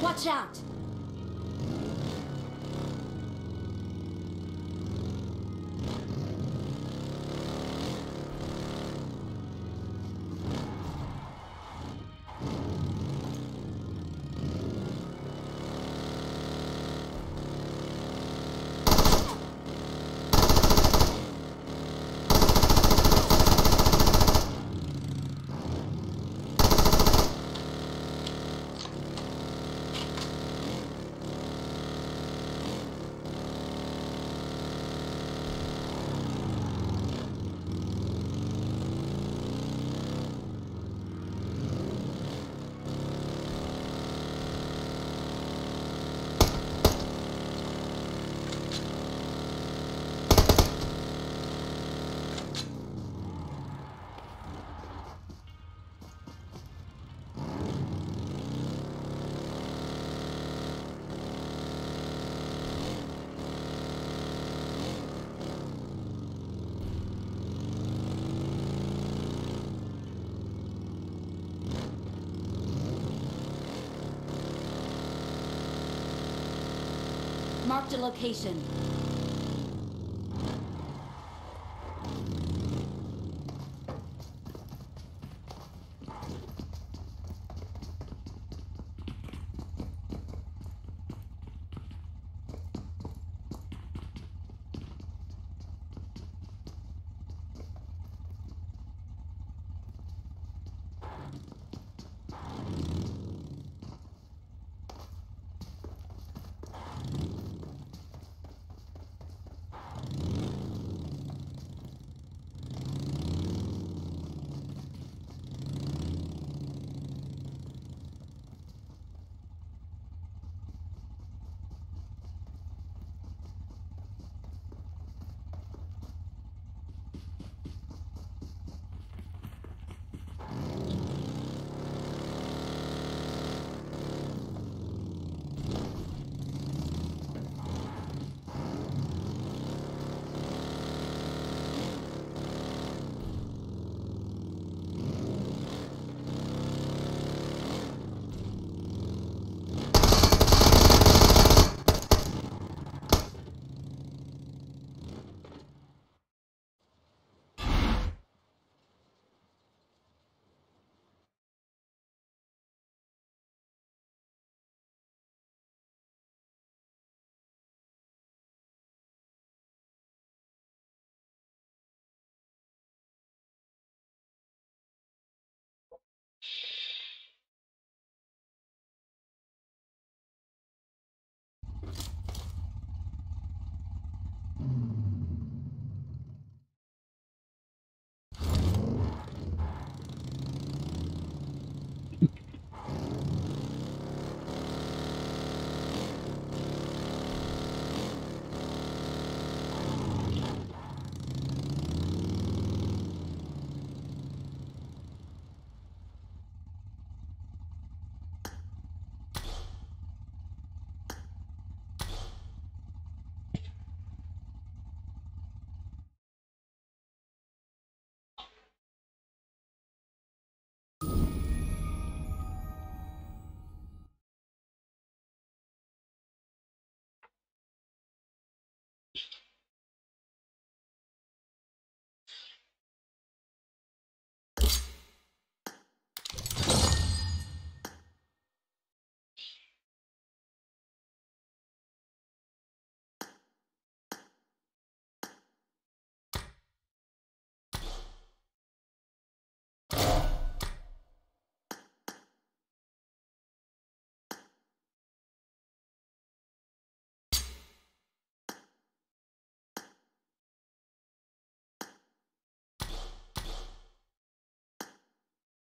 Watch out! Marked a location.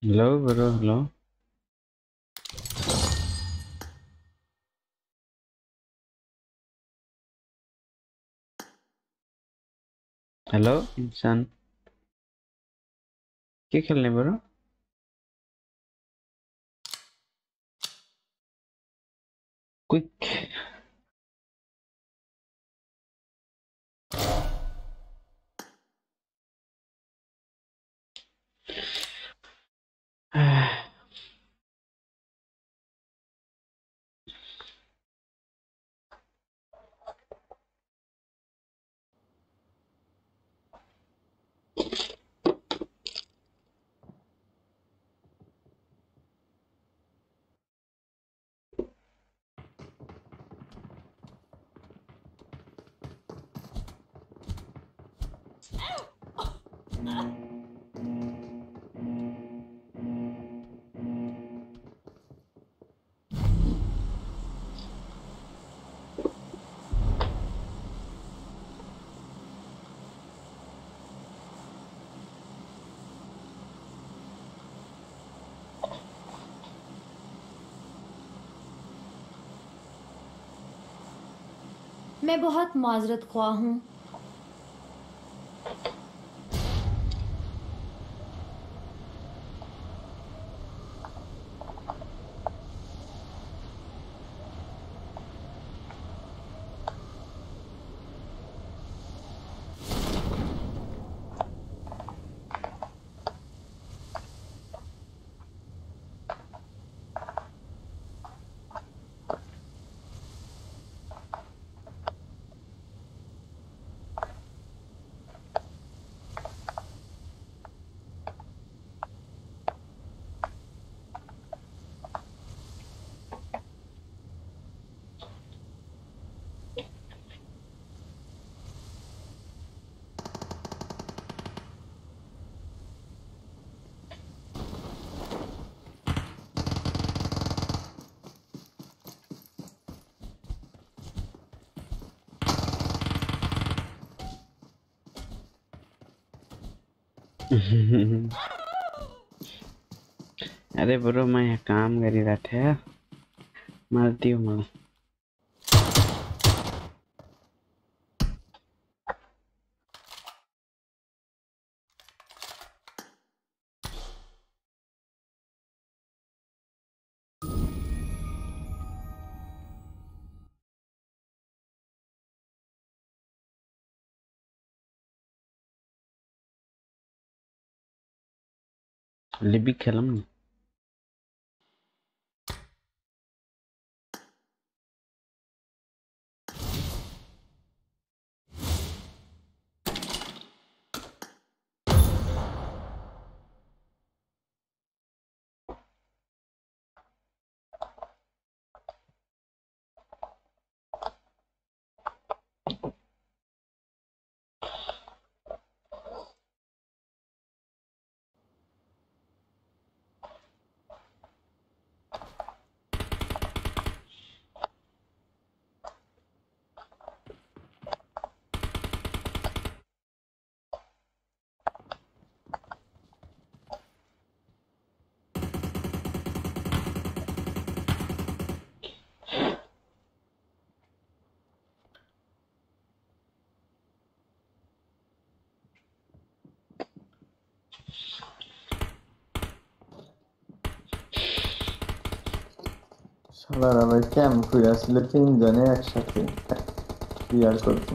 Hello, bro. Hello. Hello, insan. क्या खेलने bro? Quick. मैं बहुत माजरत ख्वाह हूँ। अरे ब्रो मैं काम करी रहते है, मारती हूँ मैं। लिबी खेलम नहीं। সালার আবার ক্যাম্প করে আসলে তিনজনে একসাথে ক্লিয়ার করতে।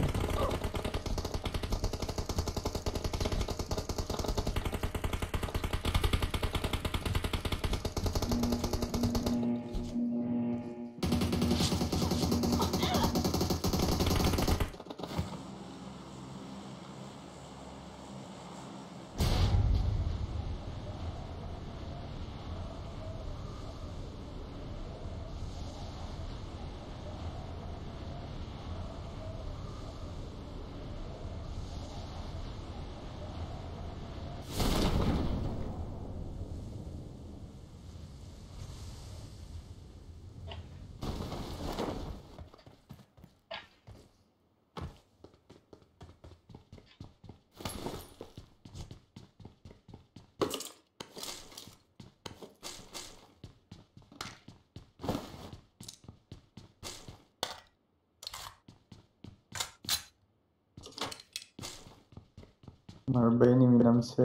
Marbeini miram se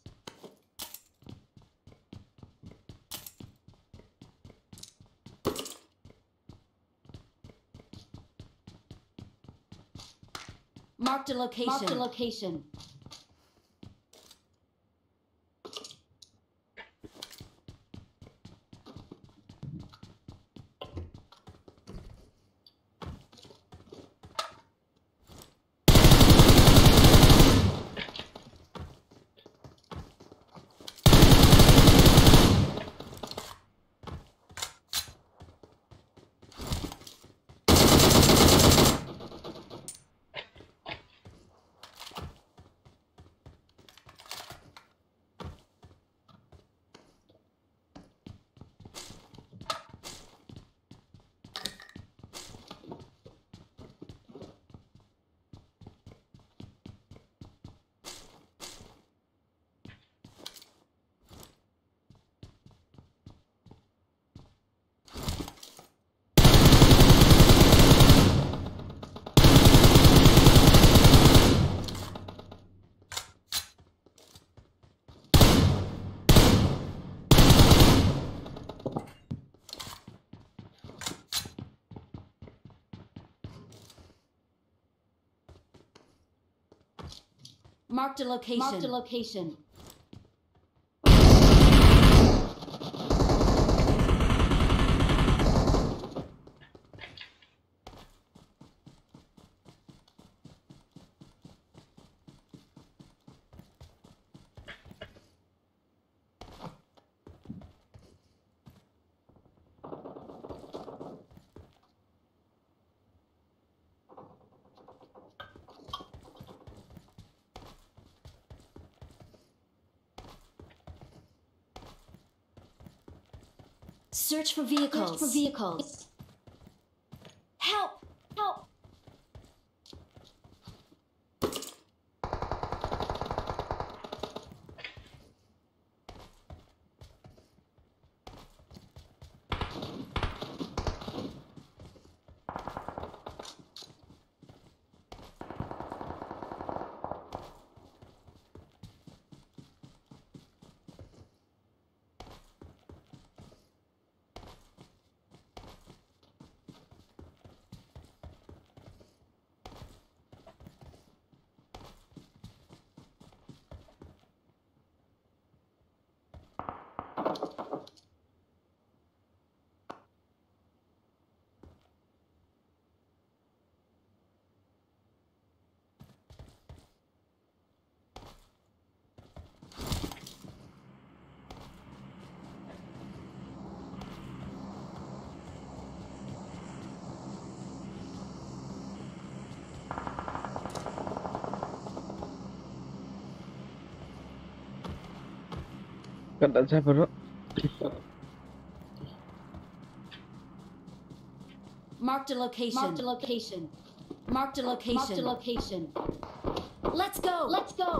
Marked a location. Marked a location. Marked a location. Marked a location. Search for vehicles. Search for vehicles. Help! Help! That's happened. Marked a location. Marked a location. Marked a location. Marked a location. Let's go. Let's go.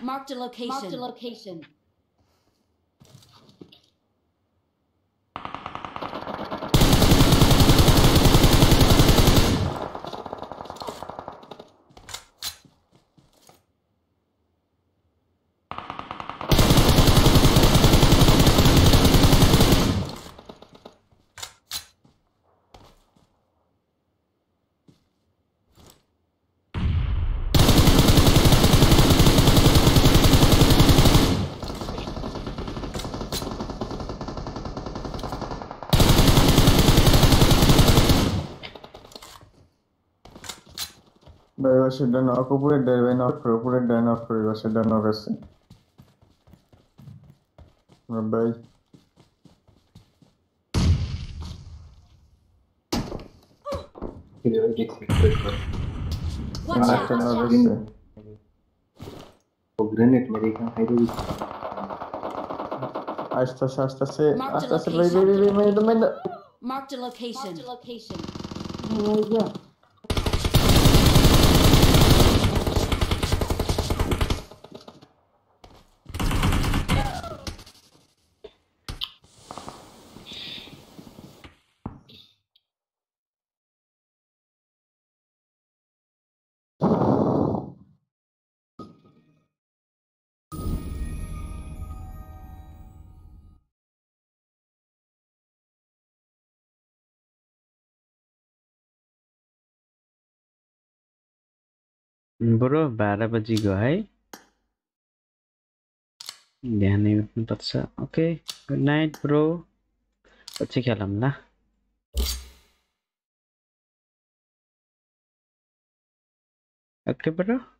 Marked a location. Marked a location. Done off of it, they went off, appropriate done off for your sudden novice. Bye. What's up? Marked a location. Oh, yeah. Bro, 12 baje go hai. Dhyan nahi. Okay, good night, bro. Achhi khelam na. Okay, bro.